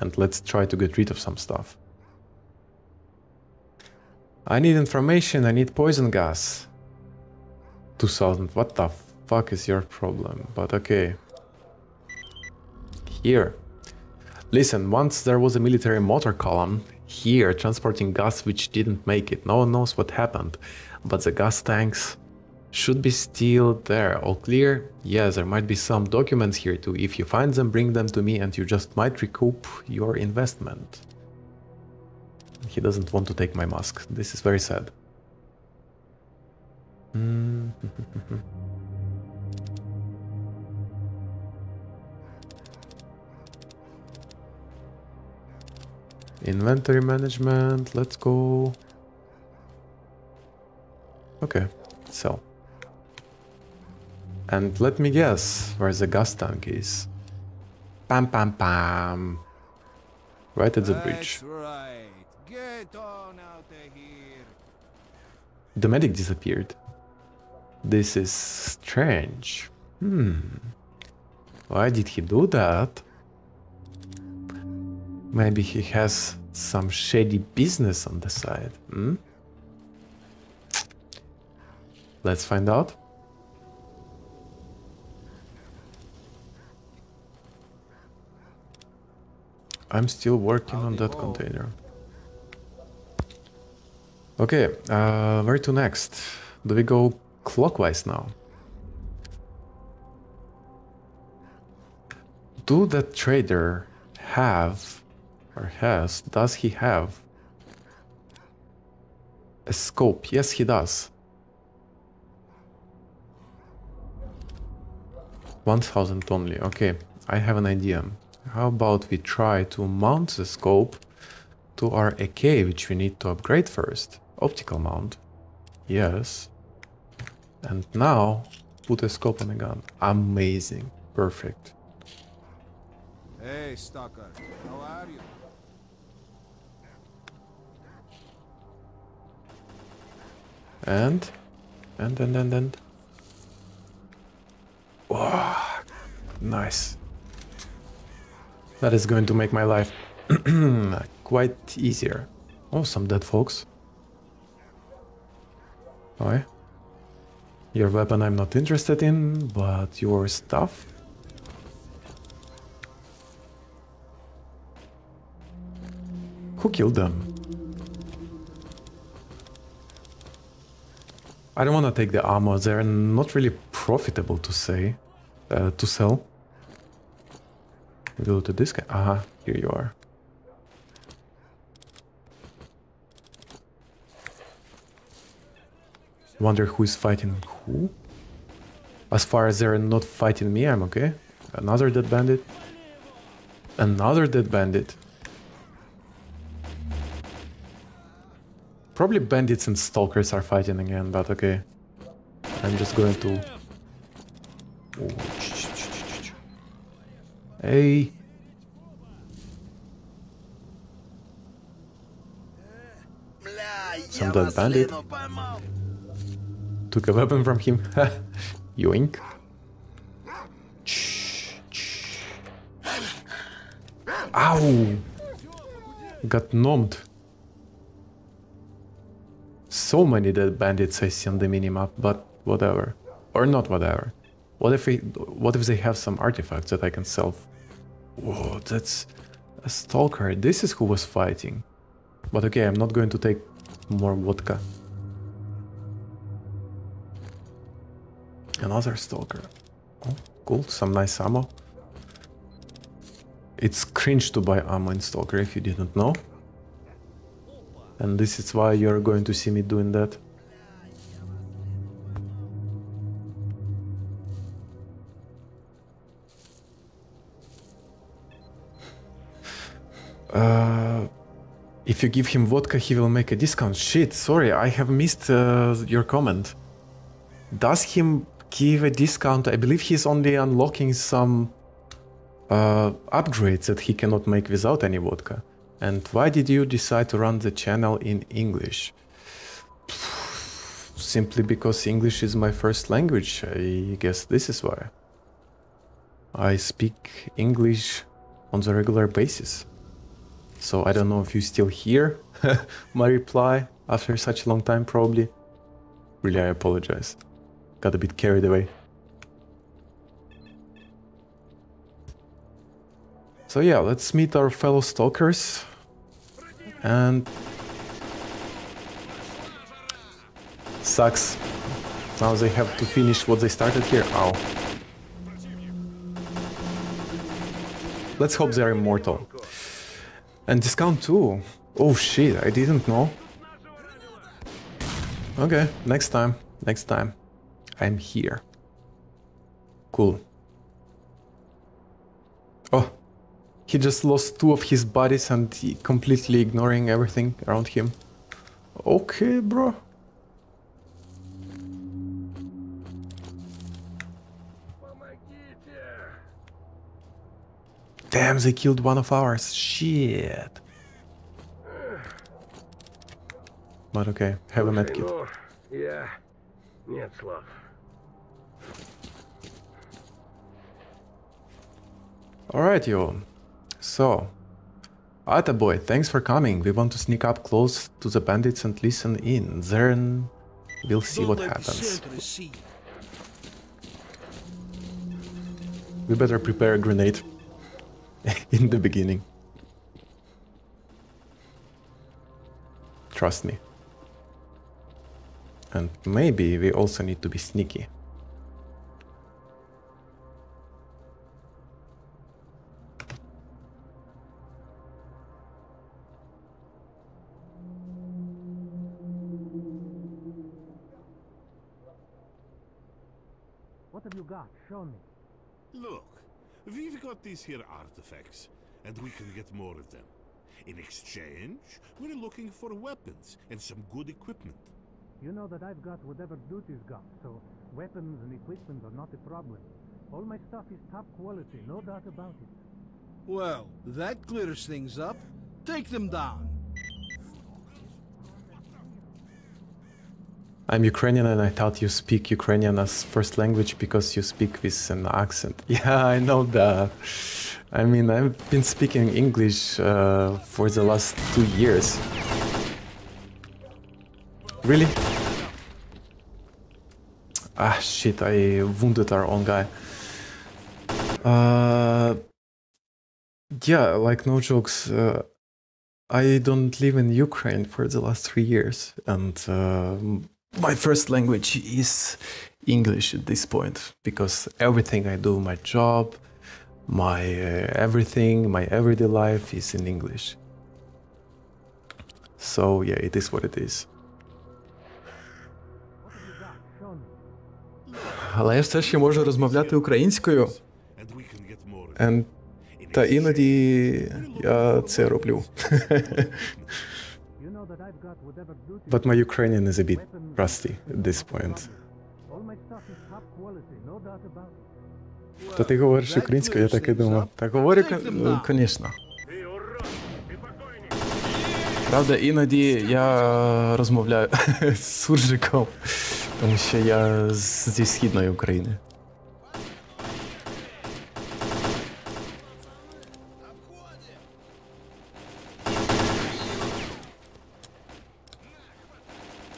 And let's try to get rid of some stuff. I need information, I need poison gas. 2000, what the fuck is your problem? But okay. Here. Listen, once there was a military motor column here transporting gas which didn't make it. No one knows what happened. But the gas tanks should be still there. All clear? Yes, there might be some documents here too. If you find them, bring them to me and you just might recoup your investment. He doesn't want to take my mask. This is very sad. Inventory management, let's go. Okay, sell. And let me guess where the gas tank is. Pam pam pam. Right at the bridge. Right. Get on out of here. The medic disappeared. This is strange. Why did he do that? Maybe he has some shady business on the side. Let's find out. I'm still working on that container. Okay, where to next? Do we go clockwise now? Do that trader have, or has, does he have a scope? Yes, he does. 1,000 only. Okay, I have an idea. How about we try to mount the scope to our AK, which we need to upgrade first. Optical mount. Yes. And now, put a scope on the gun. Amazing. Perfect. Hey, Stalker. How are you? And. Wow. Nice. That is going to make my life quite easier. Oh, some dead folks. Oh, yeah. Your weapon I'm not interested in, but your stuff? Who killed them? I don't want to take the armor, they're not really profitable to sell. Go to this guy. Aha, here you are. Wonder who is fighting who? As far as they're not fighting me, I'm okay. Another dead bandit. Another dead bandit. Probably bandits and stalkers are fighting again, but okay. I'm just going to... Oh. Hey. Some dead bandit. Took a weapon from him. Yoink. Ow! Got gnomed. So many dead bandits I see on the minimap, but whatever. Or not whatever. What if they have some artifacts that I can sell? Whoa, that's a stalker. This is who was fighting. But okay, I'm not going to take more vodka. Another stalker. Oh, cool. Some nice ammo. It's cringe to buy ammo in Stalker if you didn't know. And this is why you're going to see me doing that. If you give him vodka, he will make a discount. Shit, sorry, I have missed your comment. Does him give a discount? I believe he's only unlocking some upgrades that he cannot make without any vodka. And why did you decide to run the channel in English? Simply because English is my first language. I guess this is why. I speak English on the regular basis. So I don't know if you still hear my reply after such a long time, probably. Really, I apologize. Got a bit carried away. So yeah, let's meet our fellow stalkers. And... sucks. Now they have to finish what they started here. Ow. Let's hope they're immortal. And discount too. Oh shit, I didn't know. Okay, next time. Next time I'm here. Cool. Oh, he just lost two of his bodies and he completely ignoring everything around him. Okay, bro. Damn, they killed one of ours. Shit. But okay, have a medkit. Yeah. Нет слов. Alright, y'all. So, Ataboy, thanks for coming. We want to sneak up close to the bandits and listen in. Then we'll see what happens. We better prepare a grenade in the beginning. Trust me. And maybe we also need to be sneaky. What have you got? Show me. Look, we've got these here artifacts, and we can get more of them. In exchange, we're looking for weapons and some good equipment. You know that I've got whatever duty's got, so weapons and equipment are not a problem. All my stuff is top quality, no doubt about it. Well, that clears things up. Take them down. I'm Ukrainian and I thought you speak Ukrainian as first language because you speak with an accent. Yeah, I know that. I mean, I've been speaking English for the last 2 years. Really? Ah, shit, I wounded our own guy. Yeah, like, no jokes. I don't live in Ukraine for the last 3 years, and my first language is English at this point, because everything I do, my job, my everything, my everyday life is in English. So, yeah, it is what it is. Але я все ще можу розмовляти українською, та іноді я це роблю. But my Ukrainian is a bit rusty at this point. Та ти говориш українською, я так і думав. Та говорю, звісно. Правда, іноді я розмовляю з суржиком. Тому що я зі Східної України.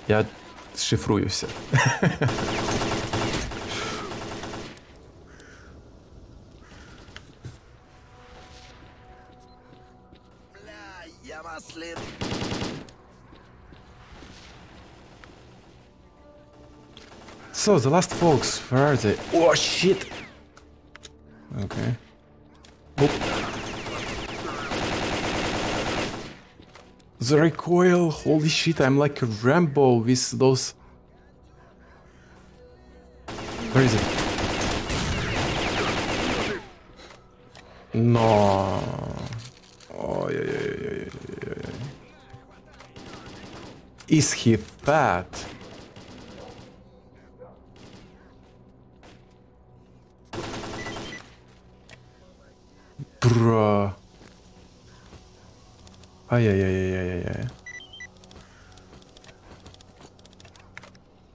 Я шифруюся. So, the last folks, where are they? Oh shit! Okay. Oop. The recoil, holy shit, I'm like a Rambo with those... Where is it? No. Oh, yeah. Is he fat? Bruh. Ay.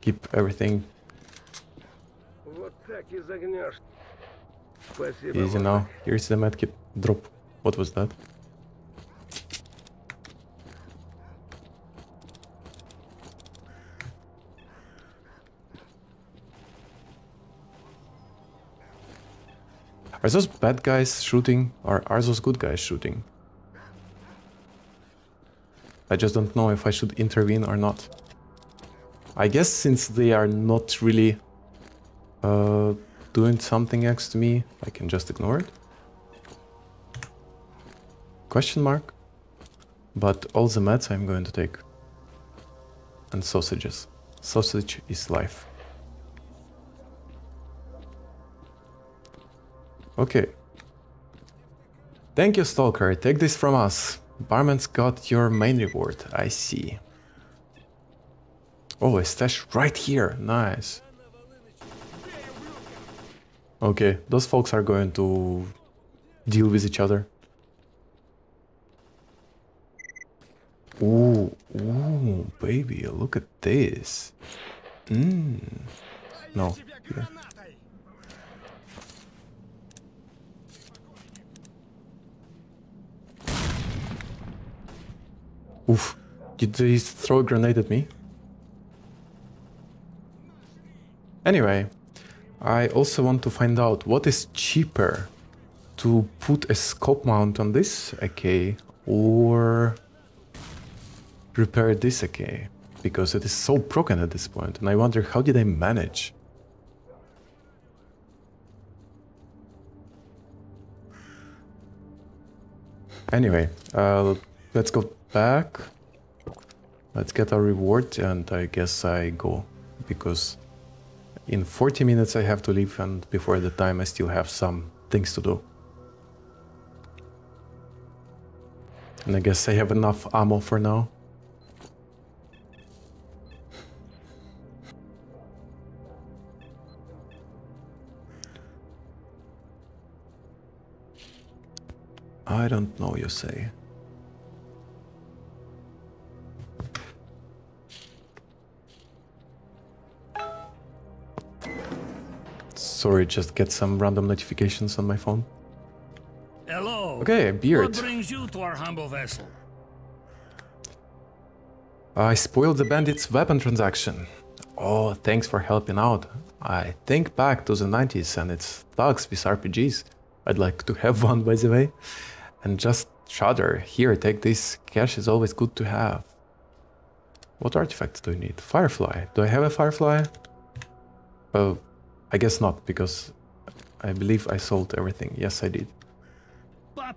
Keep everything. Easy now. Here's the medkit. Drop. What was that? Are those bad guys shooting, or are those good guys shooting? I just don't know if I should intervene or not. I guess since they are not really doing something next to me, I can just ignore it? Question mark. But all the meds I'm going to take. And sausages. Sausage is life. Okay. Thank you, Stalker. Take this from us. Barman's got your main reward. I see. Oh, a stash right here. Nice. Okay, those folks are going to deal with each other. Ooh, ooh, baby, look at this. No. Here. Oof, did they throw a grenade at me? Anyway, I also want to find out what is cheaper, to put a scope mount on this AK or repair this AK, because it is so broken at this point, and I wonder how did I manage? Anyway, let's go back, let's get our reward, and I guess I go, because in 40 minutes I have to leave, and before the time I still have some things to do. And I guess I have enough ammo for now. I don't know, you say. Sorry, just get some random notifications on my phone. Hello. Okay, Beard. What brings you to our humble vessel? I spoiled the bandit's weapon transaction. Oh, thanks for helping out. I think back to the 90s and it's thugs with RPGs. I'd like to have one, by the way. And just shudder. Here, take this. Cash is always good to have. What artifacts do you need? Firefly. Do I have a firefly? Oh, I guess not, because I believe I sold everything. Yes, I did.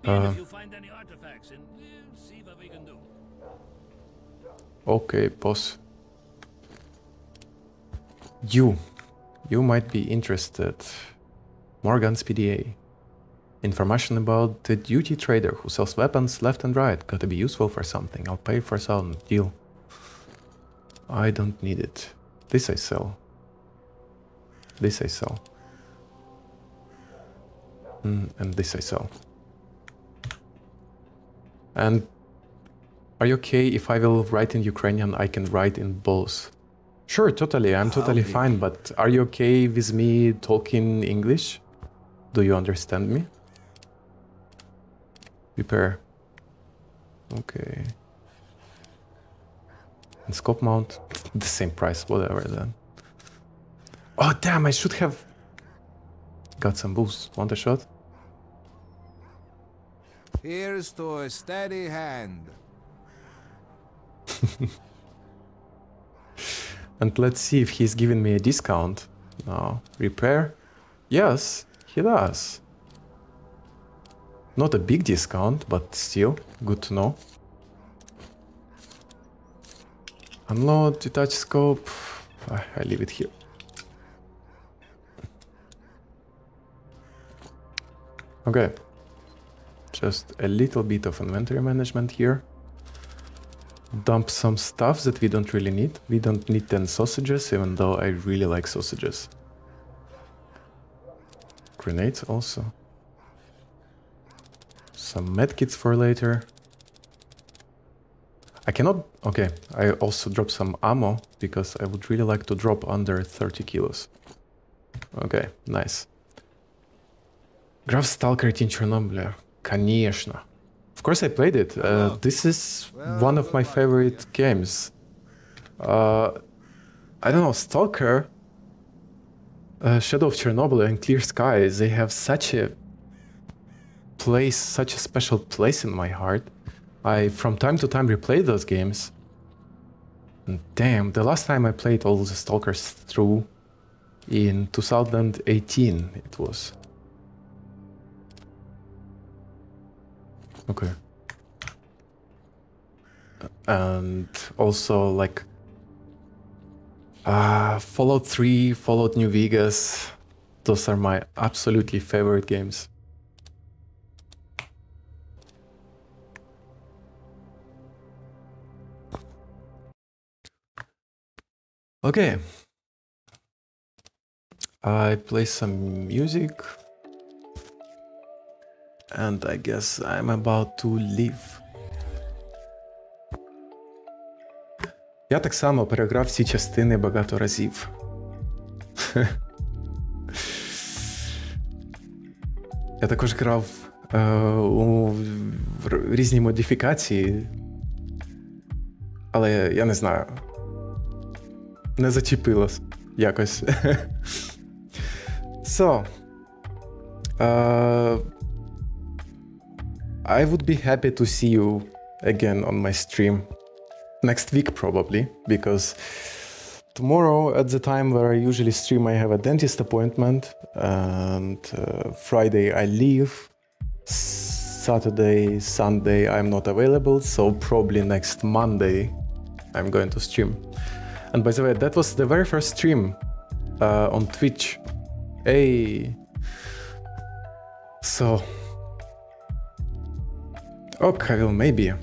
If you find any artifacts, and we'll see what we can do. Okay, boss. You might be interested. Morgan's PDA. Information about the duty trader who sells weapons left and right. Gotta be useful for something. I'll pay for some deal. I don't need it. This I sell. This I sell. And this I sell. And are you okay if I will write in Ukrainian? I can write in both. Sure, totally. I'm totally fine. But are you okay with me talking English? Do you understand me? Repair. Okay. And scope mount. The same price, whatever then. Oh damn, I should have got some boost. Want a shot? Here's to a steady hand. And let's see if he's giving me a discount. No. Repair? Yes, he does. Not a big discount, but still good to know. Unload, detach scope. I leave it here. Okay, just a little bit of inventory management here. Dump some stuff that we don't really need. We don't need 10 sausages, even though I really like sausages. Grenades also. Some medkits for later. I cannot... Okay, I also dropped some ammo, because I would really like to drop under 30 kilos. Okay, nice. Graf Stalker in Chernobyl, конечно. Of course I played it. This is one of my favorite games. I don't know, Stalker, Shadow of Chernobyl and Clear Sky, they have such a place, such a special place in my heart. I from time to time replay those games. And damn, the last time I played all the Stalkers through in 2018 it was. Okay. And also, like, Fallout 3, Fallout New Vegas, those are my absolutely favorite games. Okay, I play some music and I guess I'm about to leave. Я так само переграв всі частини багато разів. Я також грав у різні модифікації, але я не знаю. Не зачепилось якось. So, I would be happy to see you again on my stream. Next week probably, because tomorrow at the time where I usually stream I have a dentist appointment, and Friday I leave, Saturday, Sunday I'm not available, so probably next Monday I'm going to stream. And by the way, that was the very first stream on Twitch. Hey! So... okay, well maybe.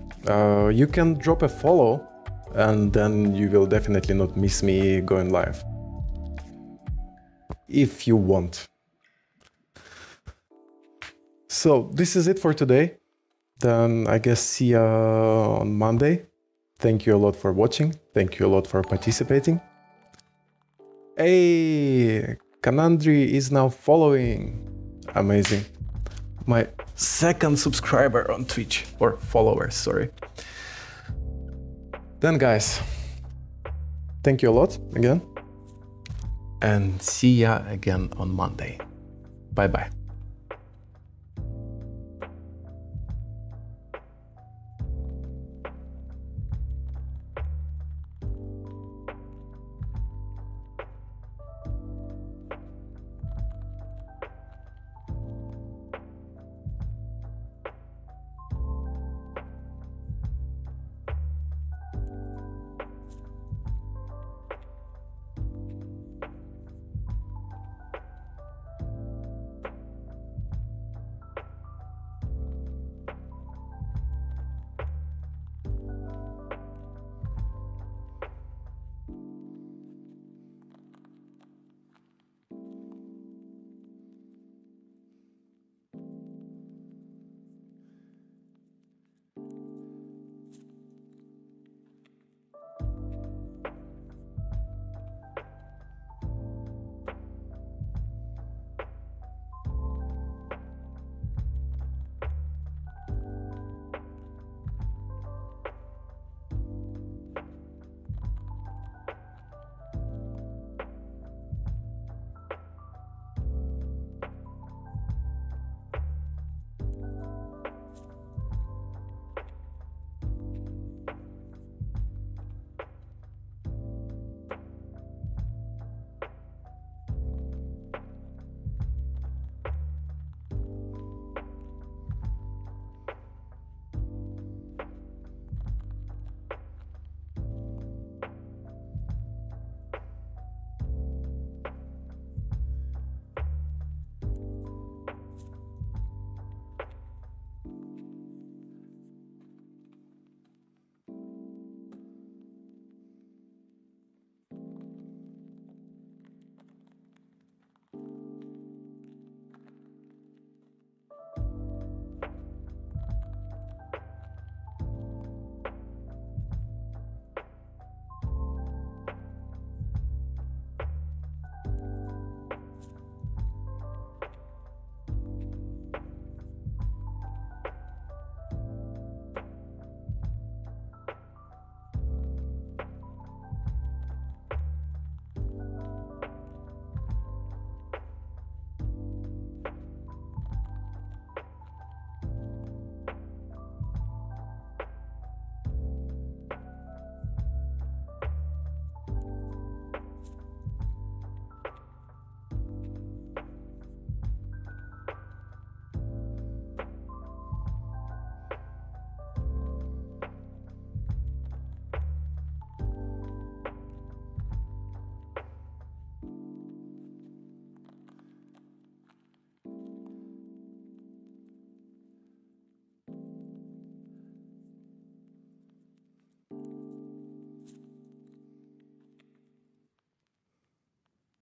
You can drop a follow and then you will definitely not miss me going live. If you want. So this is it for today. Then I guess see ya on Monday. Thank you a lot for watching. Thank you a lot for participating. Hey, Kanandri is now following. Amazing. My second subscriber on Twitch, or follower, sorry. Then guys, thank you a lot again, and see ya again on Monday. Bye bye.